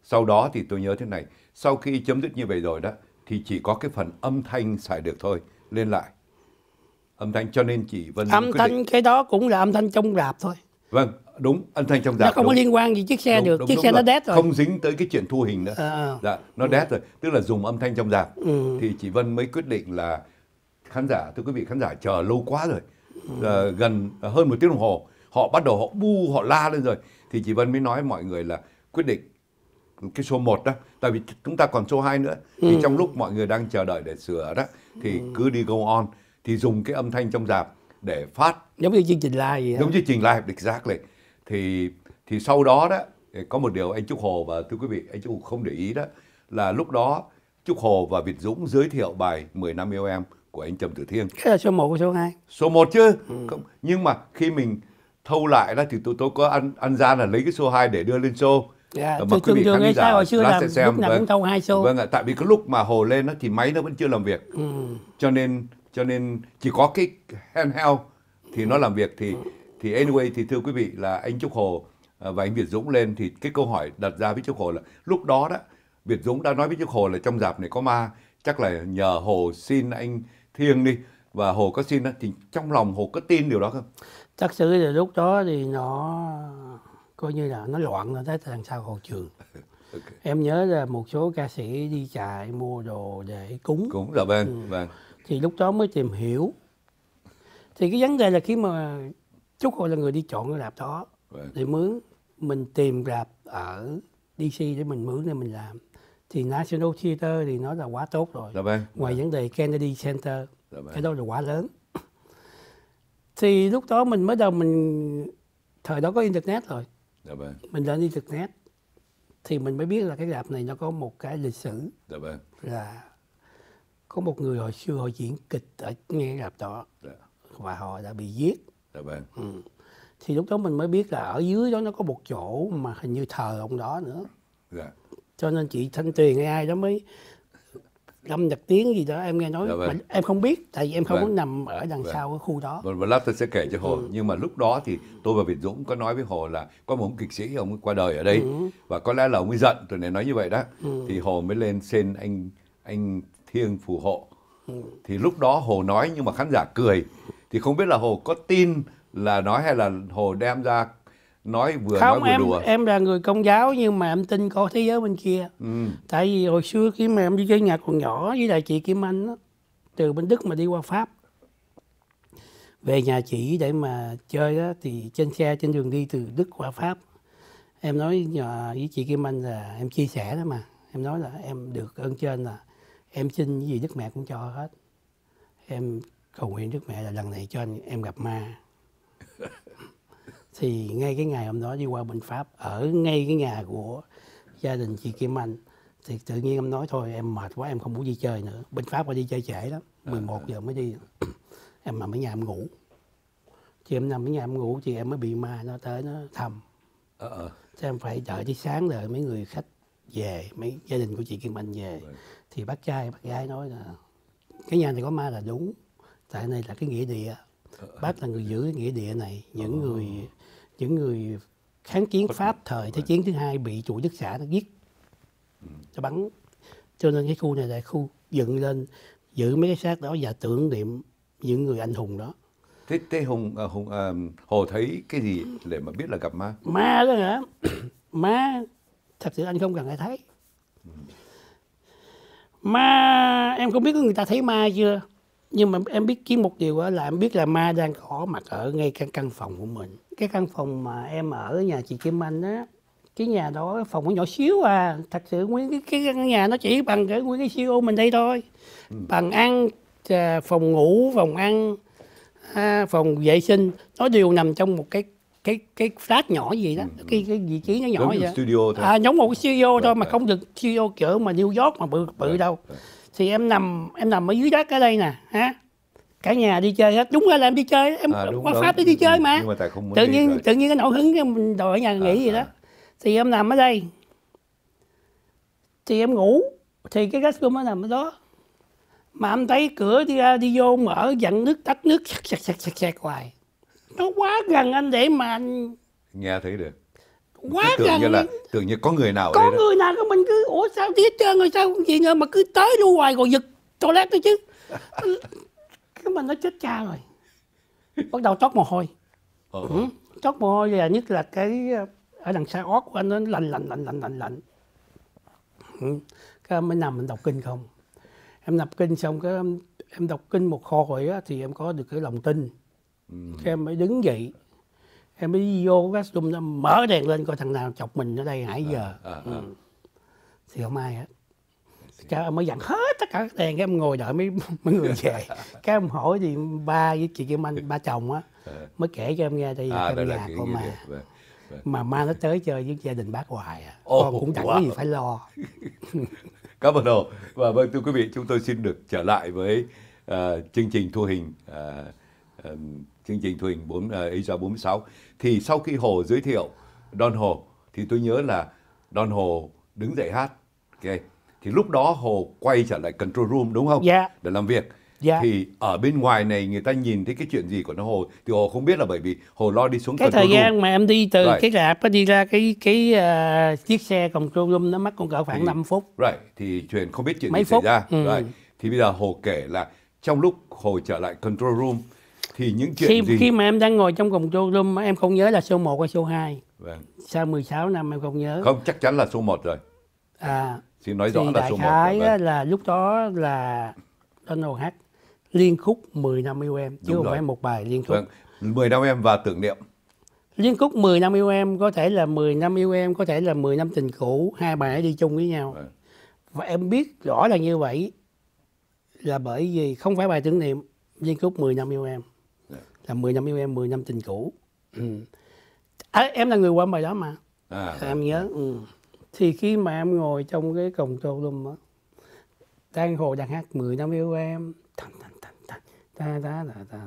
sau đó thì tôi nhớ thế này, sau khi chấm dứt như vậy rồi đó, thì chỉ có cái phần âm thanh xài được thôi, lên lại. Âm thanh cho nên chị Vân... Âm thanh cái đó cũng là âm thanh trong rạp thôi. Vâng, đúng, âm thanh trong rạp. Nó không đúng. Có liên quan gì chiếc xe đúng, được, đúng, chiếc đúng, xe đúng nó đét rồi. Không dính tới cái chuyện thu hình nữa. À, dạ, nó ừ. đét rồi, tức là dùng âm thanh trong rạp. Ừ. Thì chị Vân mới quyết định là khán giả, thưa quý vị, khán giả chờ lâu quá rồi, ừ. uh, gần uh, hơn một tiếng đồng hồ. Họ bắt đầu họ bu, họ la lên rồi. Thì chị Vân mới nói mọi người là quyết định cái số một đó. Tại vì chúng ta còn số hai nữa. Thì ừ. trong lúc mọi người đang chờ đợi để sửa đó, thì ừ. cứ đi go on. Thì dùng cái âm thanh trong rạp để phát. Giống như chương trình live vậy. Giống như chương trình live, exactly. Thì, thì sau đó đó, có một điều anh Trúc Hồ và thưa quý vị, anh Trúc Hồ không để ý đó. Là lúc đó Trúc Hồ và Việt Dũng giới thiệu bài mười năm yêu em của anh Trầm Tử Thiêng. Cái là số một của số hai. Số một chứ. Ừ. Không, nhưng mà khi mình... thâu lại đó thì tôi tôi có ăn ăn gian là lấy cái show hai để đưa lên show. Yeah, mà quý vị khán giả hồi xưa là xem, lúc nào vâng, cũng thâu hai show. Vâng ạ, tại vì cái lúc mà Hồ lên đó thì máy nó vẫn chưa làm việc. Ừ. Cho nên cho nên chỉ có cái handheld thì ừ. nó làm việc thì ừ. thì anyway thì thưa quý vị là anh Trúc Hồ và anh Việt Dũng lên thì cái câu hỏi đặt ra với Trúc Hồ là lúc đó đó Việt Dũng đã nói với Trúc Hồ là trong rạp này có ma, chắc là nhờ Hồ xin anh Thiêng đi, và Hồ có xin đó, thì trong lòng Hồ có tin điều đó không? Thật sự là lúc đó thì nó coi như là nó loạn lên tới đằng sau hậu trường. Okay. Em nhớ là một số ca sĩ đi chạy mua đồ để cúng. Cúng là vâng, ừ. vâng. Thì lúc đó mới tìm hiểu. Thì cái vấn đề là khi mà Trúc Hồ là người đi chọn cái rạp đó vâng. để mướn. Mình tìm rạp ở đê xê để mình mướn để mình làm. thì National Theater thì nó là quá tốt rồi. Dạ vâng. Ngoài vấn đề Kennedy Center, dạ vâng, cái đó là quá lớn. Thì lúc đó mình mới đầu mình, thời đó có internet rồi. Dạ vâng. Mình lên internet thì mình mới biết là cái rạp này nó có một cái lịch sử. Dạ vâng. Là có một người hồi xưa họ diễn kịch ở nghe rạp đó, dạ, và họ đã bị giết. Dạ vâng. Ừ. Thì lúc đó mình mới biết là ở dưới đó nó có một chỗ mà hình như thờ ông đó nữa. Dạ. Cho nên chị Thanh Tuyền hay ai đó mới Lâm Nhật Tiến gì đó em nghe nói, dạ vâng, em không biết tại vì em không vâng. muốn nằm ở đằng vâng. sau cái khu đó. Và lát tôi sẽ kể cho Hồ. Ừ. Nhưng mà lúc đó thì tôi và Việt Dũng có nói với Hồ là có một kịch sĩ ông qua đời ở đây, ừ, và có lẽ là ông ấy giận, tôi này nói như vậy đó. Ừ. Thì Hồ mới lên xin anh anh Thiêng phù hộ. Ừ. Thì lúc đó Hồ nói nhưng mà khán giả cười, thì không biết là Hồ có tin là nói hay là Hồ đem ra nói vừa không, nói vừa đùa. Em, em là người công giáo nhưng mà em tin có thế giới bên kia. Ừ. Tại vì hồi xưa khi mà em đi chơi nhạc còn nhỏ với đại chị Kim Anh đó, từ bên Đức mà đi qua Pháp về nhà chị để mà chơi đó, thì trên xe trên đường đi từ Đức qua Pháp em nói nhỏ với chị Kim Anh là em chia sẻ đó mà, em nói là em được ơn trên là em xin cái gì Đức Mẹ cũng cho hết, em cầu nguyện Đức Mẹ là lần này cho anh em gặp ma. Thì ngay cái ngày hôm đó đi qua bên Pháp, ở ngay cái nhà của gia đình chị Kim Anh, thì tự nhiên em nói thôi em mệt quá em không muốn đi chơi nữa. Bên Pháp qua đi chơi trễ lắm, mười một giờ mới đi. Em nằm ở nhà em ngủ. Thì em nằm ở nhà em ngủ thì em mới bị ma nó tới nó thăm. Ờ. Thì em phải đợi tới sáng đợi mấy người khách về, mấy gia đình của chị Kim Anh về. Thì bác trai bác gái nói là cái nhà này có ma là đúng, tại này là cái nghĩa địa. Bác là người giữ cái nghĩa địa này, những người những người kháng chiến Pháp thời Thế chiến thứ hai bị chủ Đức xã nó giết, nó bắn, cho nên cái khu này là khu dựng lên giữ mấy cái xác đó và tưởng niệm những người anh hùng đó. Thế, thế Hùng, Hùng à, Hồ thấy cái gì để mà biết là gặp ma? Ma đó hả? Ma thật sự anh không cần phải thấy. Ma em không biết có người ta thấy ma chưa? Nhưng mà em biết kiếm một điều là em biết là ma đang có mặt ở ngay căn căn phòng của mình. Cái căn phòng mà em ở nhà chị Kim Anh á, cái nhà đó cái phòng nó nhỏ xíu à, thật sự nguyên cái, cái căn nhà nó chỉ bằng cái nguyên cái siêu mình đây thôi. Ừ. Bằng ăn, phòng ngủ, phòng ăn, à, phòng vệ sinh, nó đều nằm trong một cái cái cái flat nhỏ gì đó, ừ, cái cái vị trí nó nhỏ vậy. Studio thôi. À, giống một cái studio thôi, vậy mà vậy. Không được studio kiểu mà New York mà bự bự vậy đâu. Vậy. Thì em nằm em nằm ở dưới đất ở đây nè hả, cả nhà đi chơi hết, đúng là em đi chơi em à, qua Pháp để đi chơi mà, nhưng mà tự nhiên tự nhiên cái nổi hứng cái mình đòi ở nhà nghỉ à, gì à. Đó thì em nằm ở đây thì em ngủ thì cái guest room nó nằm ở đó mà em thấy cửa đi ra đi vô mở dặn nước tắt nước sạc sạc sạc sạc sạc hoài, nó quá gần anh để mà anh nghe thấy được. Quá tưởng gần như là tưởng như có người nào ở có đây người đó. Nào của mình cứ ủa sao đi hết trơn rồi sao gì nữa mà cứ tới luôn hoài rồi giật toilet nữa chứ. Cái mình nó chết cha rồi, bắt đầu toát mồ hôi. Ờ. Ừ. Toát mồ hôi là nhất là cái ở đằng sau ót của anh nó lạnh lạnh lạnh lạnh lạnh lạnh. Ừ. Cái mới nằm mình đọc kinh không, em đọc kinh xong cái em đọc kinh một hồi á thì em có được cái lòng tin, ừ. Cái em mới đứng dậy. Em mới đi vô cái restroom nó mở đèn lên coi thằng nào chọc mình ở đây nãy giờ. À, à, à. Ừ. Thì không ai hết. Cái em mới dặn hết tất cả các đèn, cái em ngồi đợi mấy, mấy người về. Cái em hỏi thì ba với chị Kim Anh, ba chồng á, mới kể cho em nghe đây là căn nhà của ma. Mà ma nó tới chơi với gia đình bác hoài à. Ô, con cũng chẳng wow. có gì phải lo. Cảm ơn Hồ. Và vâng thưa quý vị, chúng tôi xin được trở lại với uh, chương trình thu hình. Uh, uh, chương trình thu hình bốn, Asia bốn mươi sáu. Thì sau khi Hồ giới thiệu Đôn Hồ thì tôi nhớ là Đôn Hồ đứng dậy hát, okay. Thì lúc đó Hồ quay trở lại control room đúng không? Yeah. Để làm việc. Yeah. Thì ở bên ngoài này người ta nhìn thấy cái chuyện gì của nó Hồ thì Hồ không biết là bởi vì Hồ lo đi xuống cái control room. Cái thời gian room. Mà em đi từ right. cái rạp đi ra cái cái uh, chiếc xe control room nó mất con cỡ khoảng thì, năm phút. Right. Thì chuyện không biết chuyện Mấy gì phút. xảy ra. Ừ. Right. Thì bây giờ Hồ kể là trong lúc Hồ trở lại control room thì những chuyện khi, gì? Khi mà em đang ngồi trong control room em không nhớ là số một hay số hai. Vâng. Sau mười sáu năm em không nhớ. Không, chắc chắn là số một rồi. À. Xin nói rõ là số một. Đại khái là lúc đó là Donald hát liên khúc mười năm yêu em, chứ không phải một bài liên khúc. Vâng. mười năm em và tưởng niệm. Liên khúc mười năm yêu em có thể là mười năm yêu em, có thể là mười năm tình cũ, hai bài đi chung với nhau. Vâng. Và em biết rõ là như vậy là bởi vì không phải bài tưởng niệm Liên Khúc mười năm yêu em, là mười năm yêu em, mười năm tình cũ. Ừ. À, em là người quên bài đó mà. À, em à, nhớ. Ừ. Thì khi mà em ngồi trong cái cổng tô lum á, Đan Hồ đang hát mười năm yêu em, tầm tầm tầm tầm ta ta ta ta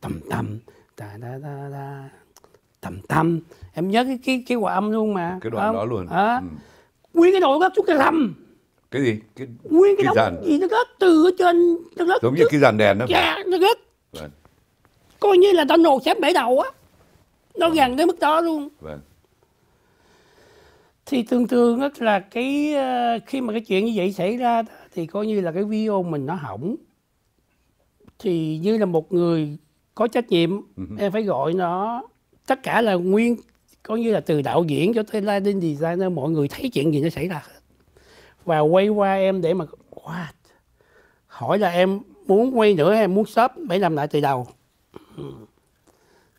tầm tầm ta ta ta tầm tầm, em nhớ cái cái cái quả âm luôn mà. Cái đoạn không? Đó luôn. À. Ừ. Nguyên cái đoạn gấp chút cái thầm. Cái gì? Cái nguyên cái, cái dàn gì nó gấp từ ở trên nó gấp. Giống như cái dàn đèn đó. Dạ, nó gấp. Vâng. Coi như là tao nổ xếp bể đầu á. Nó vâng. gần tới mức đó luôn. Vâng. Thì tương tương á là cái khi mà cái chuyện như vậy xảy ra thì coi như là cái video mình nó hỏng. Thì như là một người có trách nhiệm, ừ. em phải gọi nó tất cả là nguyên, coi như là từ đạo diễn cho tới lighting designer, mọi người thấy chuyện gì nó xảy ra và quay qua em để mà what? Hỏi là em muốn quay nữa hay em muốn stop phải làm lại từ đầu.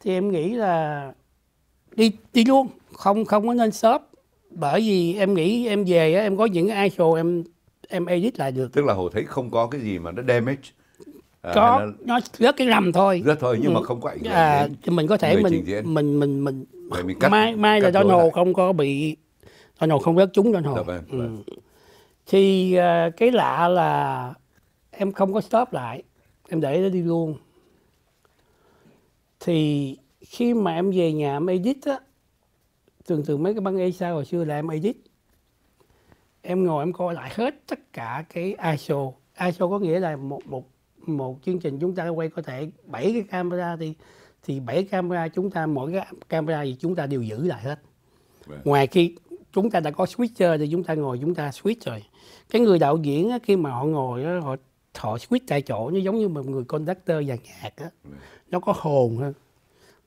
Thì em nghĩ là đi đi luôn, không không có nên stop, bởi vì em nghĩ em về em có những cái i ét ô em em edit lại được. Tức là Hồ thấy không có cái gì mà nó damage. À, có nó, nó rớt cái rầm thôi. Rớt thôi nhưng ừ. mà không có ảnh hưởng à, thì mình có thể mình mình, mình mình mình mình cắt, mai mai cắt là Donald không có bị Donald không rớt trúng Donald. Vâng, ừ. vâng. Thì uh, cái lạ là em không có stop lại, em để nó đi luôn. Thì khi mà em về nhà em edit á, thường thường mấy cái băng Asia hồi xưa là em edit, em ngồi em coi lại hết tất cả cái i ét ô. i ét ô có nghĩa là một một một chương trình chúng ta quay có thể bảy cái camera thì thì bảy camera chúng ta mỗi cái camera thì chúng ta đều giữ lại hết. Right. Ngoài khi chúng ta đã có switcher thì chúng ta ngồi chúng ta switch rồi. Cái người đạo diễn á, khi mà họ ngồi á, họ họ switch tại chỗ, nó giống như một người conductor và nhạc á. Right. Nó có hồn hơn.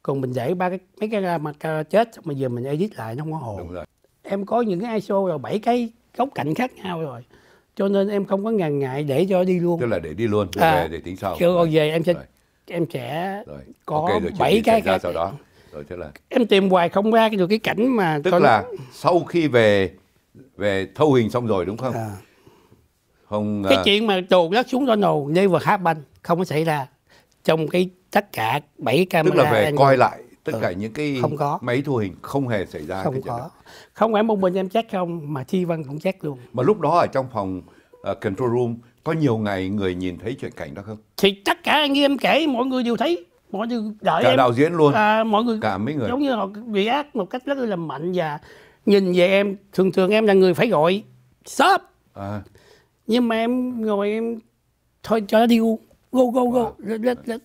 Còn mình để ba cái mấy cái camera chết mà giờ mình edit lại nó không có hồn. Right. Em có những cái i ét ô rồi bảy cái góc cạnh khác nhau rồi. Cho nên em không có ngần ngại để cho đi luôn. Tức là để đi luôn, à, về để tính sau. Rồi về em sẽ rồi. em sẽ rồi. có okay, bảy cái ra sau đó. Rồi thế là em tìm hoài không ra được cái cảnh mà. Tức con... là sau khi về về thâu hình xong rồi đúng không? À. Không. Cái uh... chuyện mà trồn rớt xuống đó nổ never happen, không có xảy ra trong cái tất cả bảy camera. Tức là về coi lại tất ừ. cả những cái không có. máy thu hình không hề xảy ra. Không có. Không phải một mình em check không, mà Thi Vân cũng check luôn. Mà lúc đó ở trong phòng uh, control room có nhiều ngày người nhìn thấy chuyện cảnh đó không? Thì tất cả anh em kể mọi người đều thấy. Mọi người đợi cả em. Đạo diễn luôn. À, mọi người cả mấy người. Giống như họ react một cách rất là mạnh và nhìn về em. Thường thường em là người phải gọi stop. À. Nhưng mà em ngồi em thôi cho nó đi go go go. À.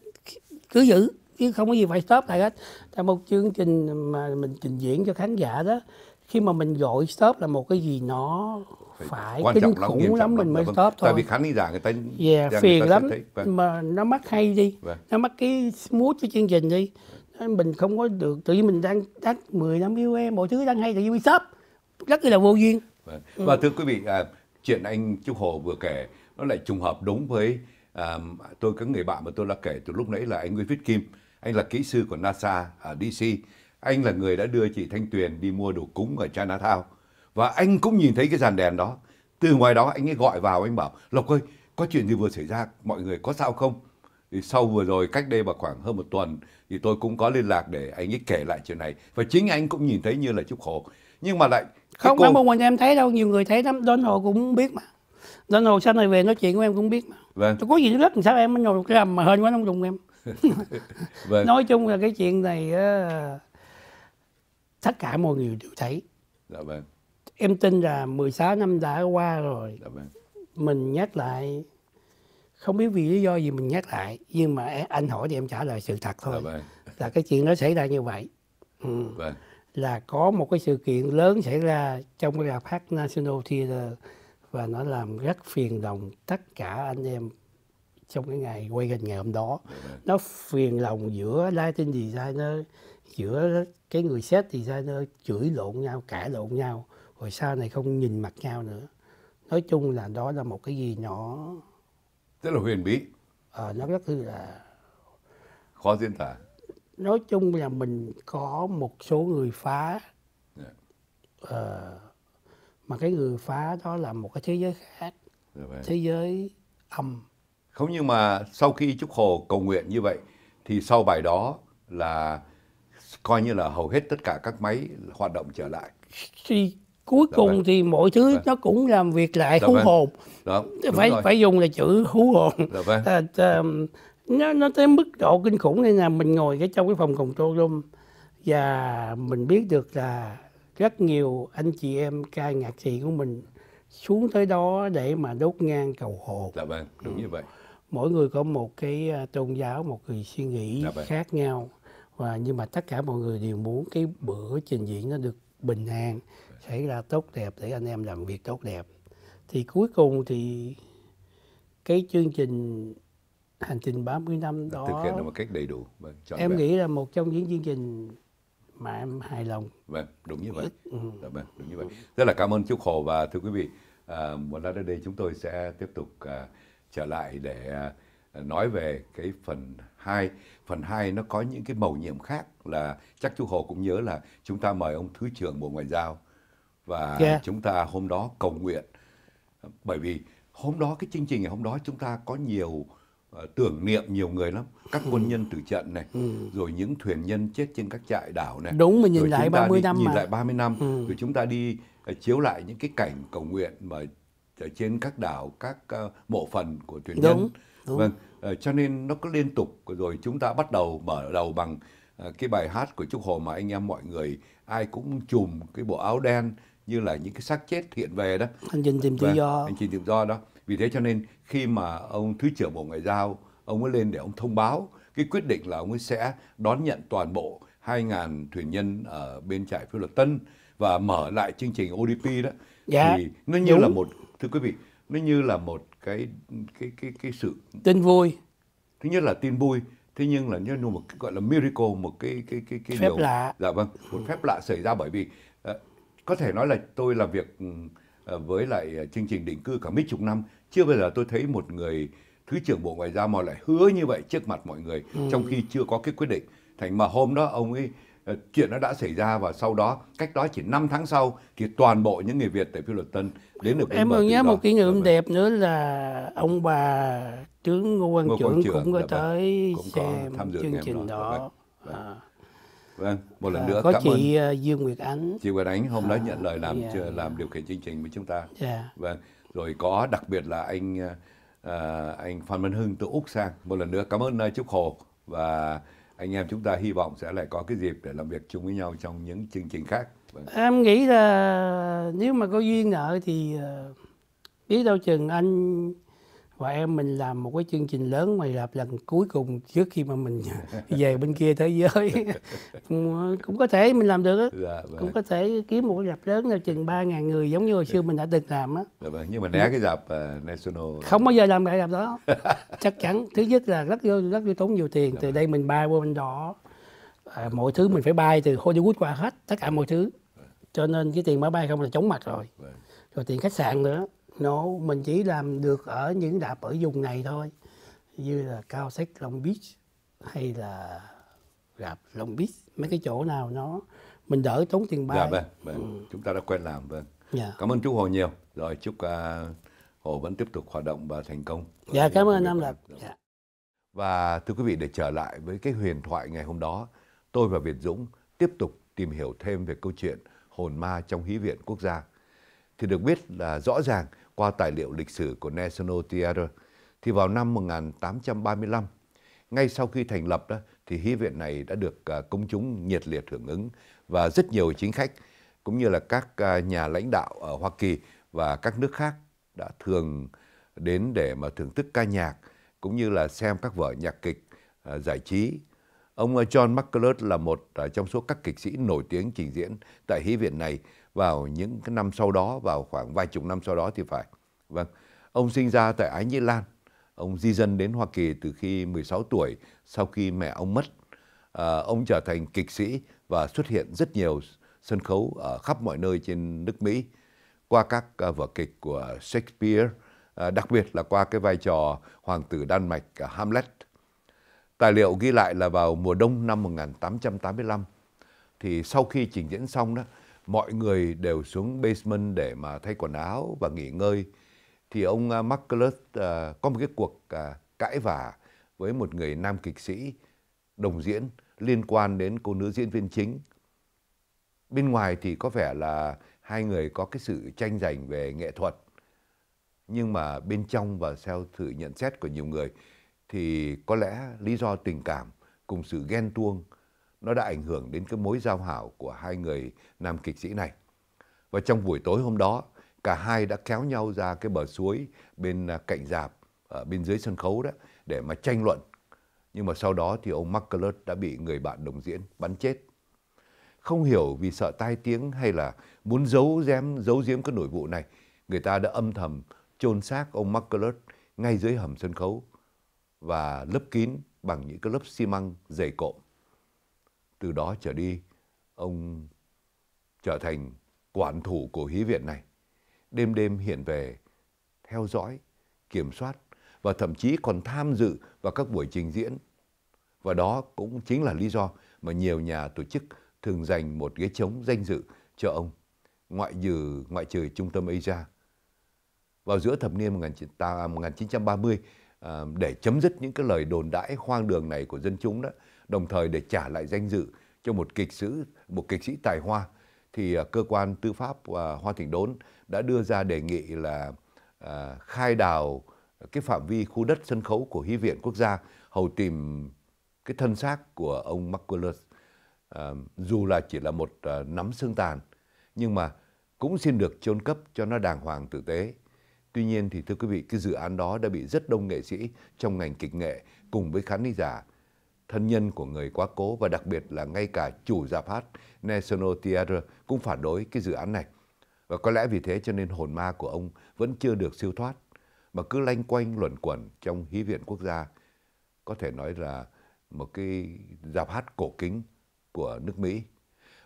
Cứ giữ. Chứ không có gì phải stop lại hết. Tại một chương trình mà mình trình diễn cho khán giả đó, khi mà mình gọi stop là một cái gì nó phải kinh khủng lắm mình mới stop thôi. Tại vì khán giả người ta phiền lắm, mà nó mất hay đi, nó mất cái smooth của chương trình đi. Mình không có được, tự nhiên mình đang đang mười năm yêu em, mọi thứ đang hay tự nhiên mình stop, rất là vô duyên. Và thưa quý vị, chuyện anh Trúc Hồ vừa kể nó lại trùng hợp đúng với tôi các người bạn mà tôi đã kể từ lúc nãy là anh Nguyễn Viết Kim. Anh là kỹ sư của NASA ở đê xê. Anh là người đã đưa chị Thanh Tuyền đi mua đồ cúng ở Chinatown. Và anh cũng nhìn thấy cái dàn đèn đó. Từ ngoài đó anh ấy gọi vào, anh bảo Lộc ơi, có chuyện gì vừa xảy ra, mọi người có sao không? Thì sau vừa rồi, cách đây vào khoảng hơn một tuần, thì tôi cũng có liên lạc để anh ấy kể lại chuyện này. Và chính anh cũng nhìn thấy như là Trúc Hồ. Nhưng mà lại... Không, cô... không mình em thấy đâu, nhiều người thấy lắm. Đôn Hồ cũng biết mà. Đôn Hồ sau này về nói chuyện của em cũng biết mà. Vâng. Tôi có gì nó rất làm sao em mới ngồi làm mà hên quá nó không đụng em. Vâng. Nói chung là cái chuyện này uh, tất cả mọi người đều thấy. Dạ vâng. Em tin là mười sáu năm đã qua rồi. Dạ vâng. Mình nhắc lại, không biết vì lý do gì mình nhắc lại, nhưng mà anh hỏi thì em trả lời sự thật thôi. Dạ vâng. Là cái chuyện nó xảy ra như vậy. Ừ. Vâng. Là có một cái sự kiện lớn xảy ra trong cái rạp hát National Theater và nó làm rất phiền lòng tất cả anh em trong cái ngày quay gần ngày hôm đó. Right. Nó phiền lòng giữa lighting designer, giữa cái người set designer chửi lộn nhau, cãi lộn nhau, rồi sau này không nhìn mặt nhau nữa. Nói chung là đó là một cái gì nó rất là huyền bí. À, nó rất là khó diễn tả. Nói chung là mình có một số người phá yeah. uh, mà cái người phá đó là một cái thế giới khác, thế giới âm. Không, nhưng mà sau khi Trúc Hồ cầu nguyện như vậy thì sau bài đó là coi như là hầu hết tất cả các máy hoạt động trở lại. Thì cuối đó cùng vậy. Thì mọi thứ đó. Nó cũng làm việc lại, hú hồn. Đó, phải rồi. Phải dùng là chữ hú hồn. À, à, nó, nó tới mức độ kinh khủng nên là mình ngồi cái trong cái phòng control room và mình biết được là rất nhiều anh chị em ca nhạc sĩ của mình xuống tới đó để mà đốt nhang cầu hộ. Dạ vâng, đúng ừ. như vậy. Mỗi người có một cái tôn giáo, một người suy nghĩ dạ khác nhau. Và nhưng mà tất cả mọi người đều muốn cái bữa trình diễn nó được bình an, xảy ra tốt đẹp để anh em làm việc tốt đẹp. Thì cuối cùng thì cái chương trình hành trình ba mươi năm đó thực hiện là một cách đầy đủ. Vâng, em vẹn. Nghĩ là một trong những chương trình mà em hài lòng. Vâng, đúng như vậy. Ừ. Vâng, đúng như vậy. Rất là cảm ơn Trúc Hồ. Và thưa quý vị, à, một lát đến đây chúng tôi sẽ tiếp tục à, trở lại để à, nói về cái phần hai. Phần hai nó có những cái mầu nhiệm khác, là chắc Trúc Hồ cũng nhớ là chúng ta mời ông Thứ trưởng Bộ Ngoại giao và yeah. chúng ta hôm đó cầu nguyện. Bởi vì hôm đó, cái chương trình ngày hôm đó chúng ta có nhiều tưởng niệm nhiều người lắm, các quân nhân tử trận này, ừ. rồi những thuyền nhân chết trên các trại đảo này. Đúng, mình nhìn rồi lại ba mươi đi, năm nhìn mà. Lại ba mươi năm, ừ. rồi chúng ta đi uh, chiếu lại những cái cảnh cầu nguyện mà ở trên các đảo, các uh, mộ phần của thuyền đúng, nhân. Đúng. Vâng, uh, cho nên nó cứ liên tục. Rồi chúng ta bắt đầu mở đầu bằng uh, cái bài hát của Trúc Hồ mà anh em mọi người ai cũng chùm cái bộ áo đen như là những cái xác chết hiện về đó. Anh trình tìm tự do. Anh trình tìm do đó. Vì thế cho nên khi mà ông Thứ trưởng Bộ Ngoại giao, ông ấy lên để ông thông báo cái quyết định là ông ấy sẽ đón nhận toàn bộ hai nghìn thuyền nhân ở bên trại Phú Lộc Tân và mở lại chương trình O D P đó. Dạ, thì nó như đúng. Là một, thưa quý vị, nó như là một cái cái cái cái sự tin vui. Thứ nhất là tin vui, thế nhưng là như một cái gọi là miracle, một cái cái cái cái phép điều lạ. Dạ vâng, một phép lạ xảy ra, bởi vì uh, có thể nói là tôi làm việc uh, với lại uh, chương trình định cư cả mấy chục năm. Chưa bao giờ tôi thấy một người Thứ trưởng Bộ Ngoại giao mà lại hứa như vậy trước mặt mọi người, ừ. trong khi chưa có cái quyết định. Thành mà hôm đó ông ấy, chuyện nó đã xảy ra và sau đó, cách đó chỉ năm tháng sau, thì toàn bộ những người Việt tại Phi Luật Tân đến được. Em còn nhớ một kỷ niệm đẹp nữa là ông bà tướng Ngô Quang Trưởng cũng có tới xem chương trình đó. Vâng, một lần nữa cảm ơn chị Dương Nguyệt Ánh. Chị Nguyệt Ánh hôm đó nhận lời làm làm điều khiển chương trình với chúng ta. Vâng. Rồi có đặc biệt là anh à, anh Phan Mân Hưng từ Úc sang. Một lần nữa cảm ơn Trúc Hồ, và anh em chúng ta hy vọng sẽ lại có cái dịp để làm việc chung với nhau trong những chương trình khác. Vâng. Em nghĩ là nếu mà có duyên nợ thì biết đâu chừng anh và em mình làm một cái chương trình lớn ngoài lạp lần cuối cùng trước khi mà mình về bên kia thế giới. Cũng có thể mình làm được á. Dạ, vâng. Cũng có thể kiếm một cái dạp lớn nào chừng ba nghìn người giống như hồi xưa mình đã từng làm á. Dạ, vâng. Nhưng mà né cái dạp uh, National... Không bao giờ làm cái dạp đó. Chắc chắn. Thứ nhất là rất vô, rất vô tốn nhiều tiền. Dạ, từ đây mình bay qua bên đó. À, mọi thứ mình phải bay từ Hollywood qua hết. Tất cả mọi thứ. Cho nên cái tiền máy bay không là chóng mặt rồi. Rồi tiền khách sạn nữa. No, mình chỉ làm được ở những đạp ở vùng này thôi, như là Cao Sách Long Beach hay là đạp Long Beach, mấy cái chỗ nào nó mình đỡ tốn tiền bay. Dạ, vâng, vâng. Ừ. Chúng ta đã quen làm. Vâng. Dạ. Cảm ơn Trúc Hồ nhiều. Rồi chúc uh, Hồ vẫn tiếp tục hoạt động và thành công. Dạ, cảm ơn Nam Lộc. Dạ. Và thưa quý vị, để trở lại với cái huyền thoại ngày hôm đó, tôi và Việt Dũng tiếp tục tìm hiểu thêm về câu chuyện hồn ma trong Hí viện Quốc gia. Thì được biết là rõ ràng qua tài liệu lịch sử của National Theater, thì vào năm một nghìn tám trăm ba mươi lăm, ngay sau khi thành lập đó, thì Hí viện này đã được công chúng nhiệt liệt hưởng ứng, và rất nhiều chính khách cũng như là các nhà lãnh đạo ở Hoa Kỳ và các nước khác đã thường đến để mà thưởng thức ca nhạc cũng như là xem các vở nhạc kịch giải trí. Ông John McCullough là một trong số các kịch sĩ nổi tiếng trình diễn tại Hí viện này vào những cái năm sau đó, vào khoảng vài chục năm sau đó thì phải. Vâng, ông sinh ra tại Ái Nhĩ Lan. Ông di dân đến Hoa Kỳ từ khi mười sáu tuổi sau khi mẹ ông mất. À, ông trở thành kịch sĩ và xuất hiện rất nhiều sân khấu ở khắp mọi nơi trên nước Mỹ qua các uh, vở kịch của Shakespeare, à, đặc biệt là qua cái vai trò hoàng tử Đan Mạch uh, Hamlet. Tài liệu ghi lại là vào mùa đông năm một nghìn tám trăm tám mươi lăm, thì sau khi trình diễn xong đó, mọi người đều xuống basement để mà thay quần áo và nghỉ ngơi, thì ông McCullough uh, có một cái cuộc uh, cãi vã với một người nam kịch sĩ đồng diễn liên quan đến cô nữ diễn viên chính. Bên ngoài thì có vẻ là hai người có cái sự tranh giành về nghệ thuật, nhưng mà bên trong và theo sự nhận xét của nhiều người thì có lẽ lý do tình cảm cùng sự ghen tuông nó đã ảnh hưởng đến cái mối giao hảo của hai người nam kịch sĩ này. Và trong buổi tối hôm đó, cả hai đã kéo nhau ra cái bờ suối bên cạnh rạp, ở bên dưới sân khấu đó, để mà tranh luận. Nhưng mà sau đó thì ông McCullough đã bị người bạn đồng diễn bắn chết. Không hiểu vì sợ tai tiếng hay là muốn giấu giếm, giấu giếm cái nổi vụ này, người ta đã âm thầm chôn xác ông McCullough ngay dưới hầm sân khấu và lấp kín bằng những cái lớp xi măng dày cộm. Từ đó trở đi, ông trở thành quản thủ của hí viện này, đêm đêm hiện về, theo dõi, kiểm soát và thậm chí còn tham dự vào các buổi trình diễn. Và đó cũng chính là lý do mà nhiều nhà tổ chức thường dành một ghế trống danh dự cho ông, ngoại trừ ngoại trừ Trung tâm Asia. Vào giữa thập niên một nghìn chín trăm ba mươi, để chấm dứt những cái lời đồn đãi hoang đường này của dân chúng đó, đồng thời để trả lại danh dự cho một kịch sĩ, một kịch sĩ tài hoa, thì cơ quan tư pháp Hoa Thịnh Đốn đã đưa ra đề nghị là khai đào cái phạm vi khu đất sân khấu của Hí viện Quốc gia hầu tìm cái thân xác của ông McCullough. À, dù là chỉ là một à, nắm xương tàn, nhưng mà cũng xin được chôn cất cho nó đàng hoàng tử tế. Tuy nhiên thì thưa quý vị, cái dự án đó đã bị rất đông nghệ sĩ trong ngành kịch nghệ cùng với khán giả, thân nhân của người quá cố và đặc biệt là ngay cả chủ rạp hát National Theater cũng phản đối cái dự án này. Và có lẽ vì thế cho nên hồn ma của ông vẫn chưa được siêu thoát, mà cứ lanh quanh luẩn quẩn trong Hí viện Quốc gia, có thể nói là một cái rạp hát cổ kính của nước Mỹ.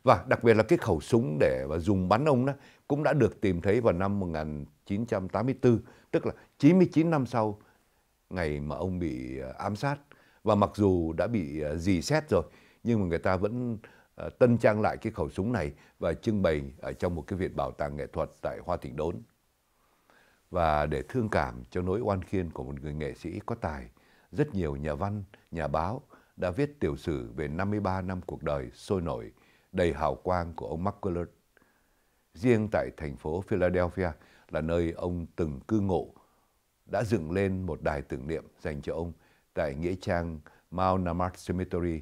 Và đặc biệt là cái khẩu súng để và dùng bắn ông đó cũng đã được tìm thấy vào năm một nghìn chín trăm tám mươi tư, tức là chín mươi chín năm sau ngày mà ông bị ám sát. Và mặc dù đã bị dì xét rồi, nhưng mà người ta vẫn tân trang lại cái khẩu súng này và trưng bày ở trong một cái viện bảo tàng nghệ thuật tại Hoa Thịnh Đốn. Và để thương cảm cho nỗi oan khiên của một người nghệ sĩ có tài, rất nhiều nhà văn, nhà báo đã viết tiểu sử về năm mươi ba năm cuộc đời sôi nổi, đầy hào quang của ông McCullough. Riêng tại thành phố Philadelphia là nơi ông từng cư ngụ, đã dựng lên một đài tưởng niệm dành cho ông tại nghĩa trang Mount Namart Cemetery.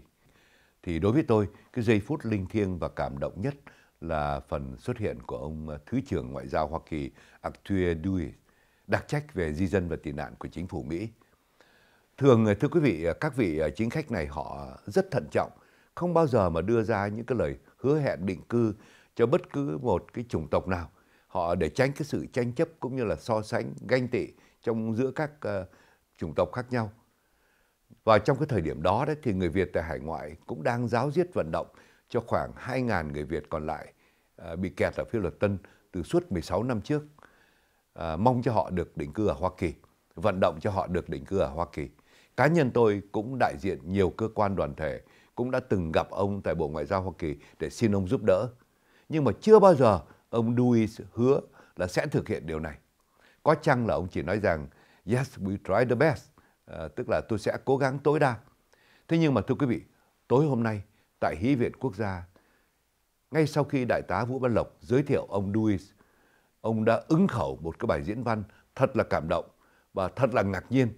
Thì đối với tôi, cái giây phút linh thiêng và cảm động nhất là phần xuất hiện của ông Thứ trưởng Ngoại giao Hoa Kỳ Arthur Dewey, đặc trách về di dân và tị nạn của chính phủ Mỹ. Thường, thưa quý vị, các vị chính khách này họ rất thận trọng, không bao giờ mà đưa ra những cái lời hứa hẹn định cư cho bất cứ một cái chủng tộc nào. Họ để tránh cái sự tranh chấp cũng như là so sánh, ganh tị trong giữa các uh, chủng tộc khác nhau. Và trong cái thời điểm đó đấy, thì người Việt tại hải ngoại cũng đang ráo riết vận động cho khoảng hai nghìn người Việt còn lại uh, bị kẹt ở Phi Luật Tân từ suốt mười sáu năm trước, uh, mong cho họ được định cư ở Hoa Kỳ, vận động cho họ được định cư ở Hoa Kỳ. Cá nhân tôi cũng đại diện nhiều cơ quan đoàn thể, cũng đã từng gặp ông tại Bộ Ngoại giao Hoa Kỳ để xin ông giúp đỡ. Nhưng mà chưa bao giờ ông Dewey hứa là sẽ thực hiện điều này. Có chăng là ông chỉ nói rằng, yes, we try the best, à, tức là tôi sẽ cố gắng tối đa. Thế nhưng mà thưa quý vị, tối hôm nay tại Hí viện Quốc gia, ngay sau khi Đại tá Vũ Văn Lộc giới thiệu ông Dewey, ông đã ứng khẩu một cái bài diễn văn thật là cảm động và thật là ngạc nhiên.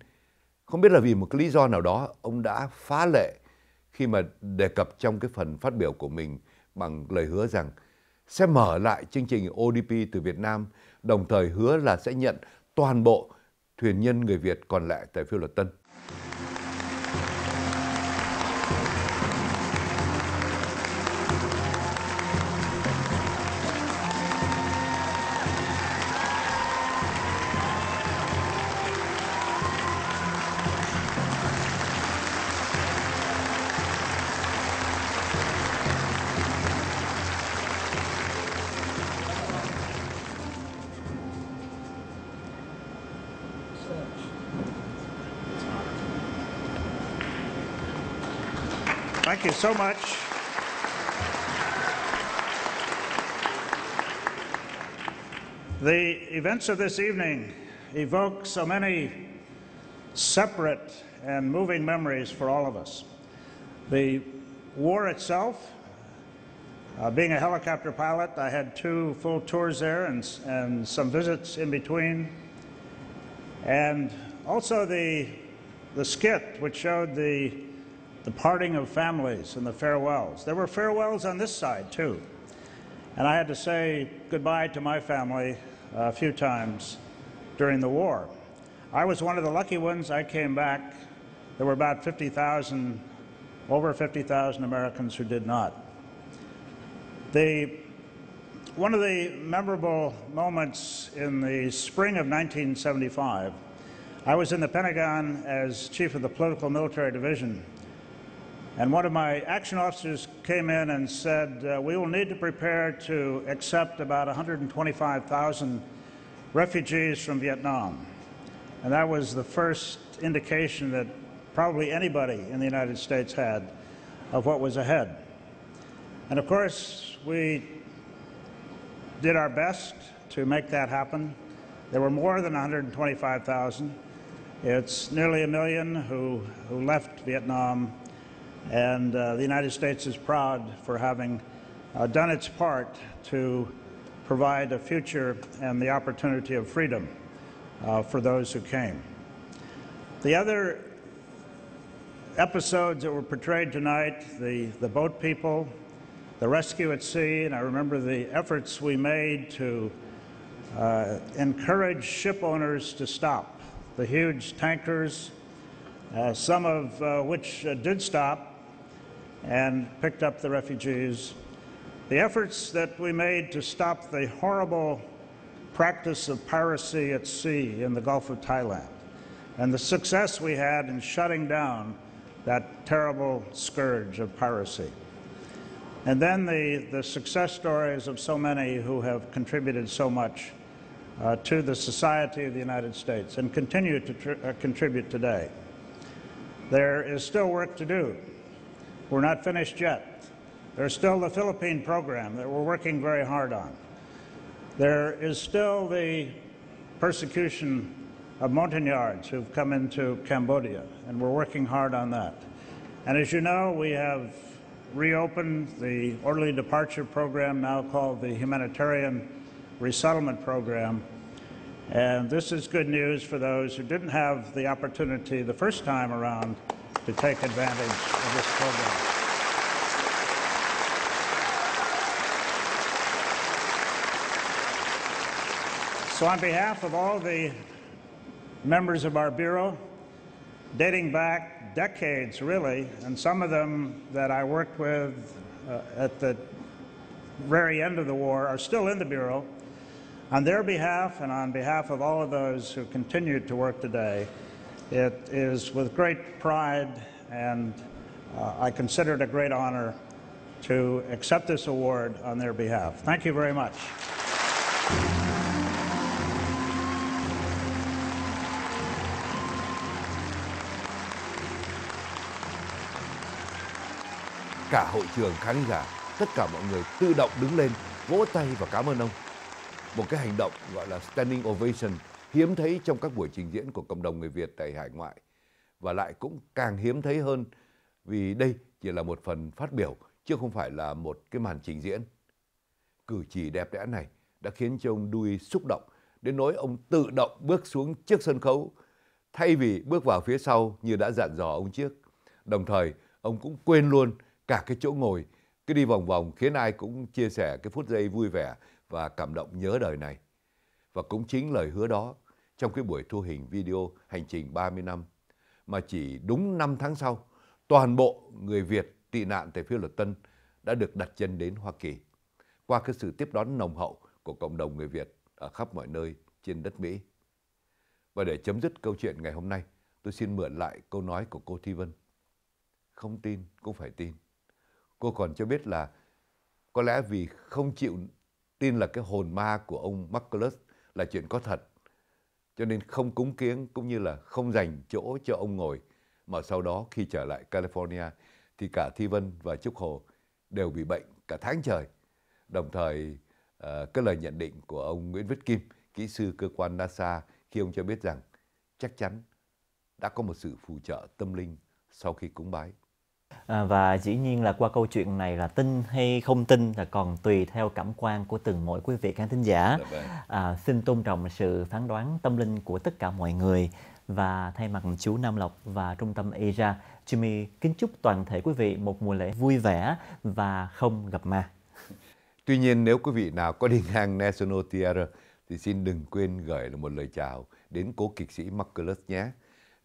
Không biết là vì một cái lý do nào đó, ông đã phá lệ khi mà đề cập trong cái phần phát biểu của mình bằng lời hứa rằng sẽ mở lại chương trình O D P từ Việt Nam, đồng thời hứa là sẽ nhận toàn bộ thuyền nhân người Việt còn lại tại Phi Luật Tân. Thank you so much. The events of this evening evoke so many separate and moving memories for all of us. The war itself, uh, being a helicopter pilot, I had two full tours there and, and some visits in between. And also the, the skit which showed the, the parting of families and the farewells. There were farewells on this side too. And I had to say goodbye to my family a few times during the war. I was one of the lucky ones. I came back. There were about fifty thousand, over fifty thousand Americans who did not. The, one of the memorable moments in the spring of nineteen seventy-five, I was in the Pentagon as chief of the political military division. And one of my action officers came in and said, uh, we will need to prepare to accept about one hundred twenty-five thousand refugees from Vietnam. And that was the first indication that probably anybody in the United States had of what was ahead. And of course, we did our best to make that happen. There were more than one hundred twenty-five thousand. It's nearly a million who, who left Vietnam. And uh, the United States is proud for having uh, done its part to provide a future and the opportunity of freedom uh, for those who came. The other episodes that were portrayed tonight, the, the boat people, the rescue at sea, and I remember the efforts we made to uh, encourage ship owners to stop the huge tankers, Uh, some of uh, which uh, did stop and picked up the refugees. The efforts that we made to stop the horrible practice of piracy at sea in the Gulf of Thailand, and the success we had in shutting down that terrible scourge of piracy. And then the, the success stories of so many who have contributed so much uh, to the society of the United States and continue to tr uh, contribute today. There is still work to do. We're not finished yet. There's still the Philippine program that we're working very hard on. There is still the persecution of Montagnards who've come into Cambodia, and we're working hard on that. And as you know, we have reopened the Orderly Departure Program, now called the Humanitarian Resettlement Program. And this is good news for those who didn't have the opportunity the first time around to take advantage of this program. So on behalf of all the members of our Bureau, dating back decades really, and some of them that I worked with uh, at the very end of the war are still in the Bureau, on their behalf and on behalf of all of those who continued to work today, it is with great pride and uh, I consider it a great honor to accept this award on their behalf. Thank you very much. Cả hội trường khán giả, tất cả mọi người tự động đứng lên, vỗ tay và cảm ơn ông. Một cái hành động gọi là standing ovation hiếm thấy trong các buổi trình diễn của cộng đồng người Việt tại hải ngoại, và lại cũng càng hiếm thấy hơn vì đây chỉ là một phần phát biểu chứ không phải là một cái màn trình diễn. Cử chỉ đẹp đẽ này đã khiến cho ông Dewey xúc động đến nỗi ông tự động bước xuống trước sân khấu thay vì bước vào phía sau như đã dặn dò ông trước. Đồng thời ông cũng quên luôn cả cái chỗ ngồi, cứ đi vòng vòng khiến ai cũng chia sẻ cái phút giây vui vẻ và cảm động nhớ đời này. Và cũng chính lời hứa đó, trong cái buổi thu hình video hành trình ba mươi năm, mà chỉ đúng năm tháng sau, toàn bộ người Việt tị nạn tại phía Luật Tân đã được đặt chân đến Hoa Kỳ, qua cái sự tiếp đón nồng hậu của cộng đồng người Việt ở khắp mọi nơi trên đất Mỹ. Và để chấm dứt câu chuyện ngày hôm nay, tôi xin mượn lại câu nói của cô Thi Vân. Không tin cũng phải tin. Cô còn cho biết là có lẽ vì không chịu tin là cái hồn ma của ông McCullough là chuyện có thật, cho nên không cúng kiến cũng như là không dành chỗ cho ông ngồi, mà sau đó khi trở lại California thì cả Thi Vân và Trúc Hồ đều bị bệnh cả tháng trời. Đồng thời uh, cái lời nhận định của ông Nguyễn Viết Kim, kỹ sư cơ quan NASA, khi ông cho biết rằng chắc chắn đã có một sự phù trợ tâm linh sau khi cúng bái. À, và dĩ nhiên là qua câu chuyện này là tin hay không tin là còn tùy theo cảm quan của từng mỗi quý vị khán thính giả. À, xin tôn trọng sự phán đoán tâm linh của tất cả mọi người. Và thay mặt chú Nam Lộc và trung tâm Asia, Jimmy kính chúc toàn thể quý vị một mùa lễ vui vẻ và không gặp ma. Tuy nhiên, nếu quý vị nào có đi ngang National Theater thì xin đừng quên gửi một lời chào đến cố kịch sĩ McCullough nhé.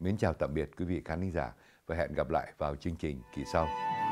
Mến chào tạm biệt quý vị khán thính giả và hẹn gặp lại vào chương trình kỳ sau.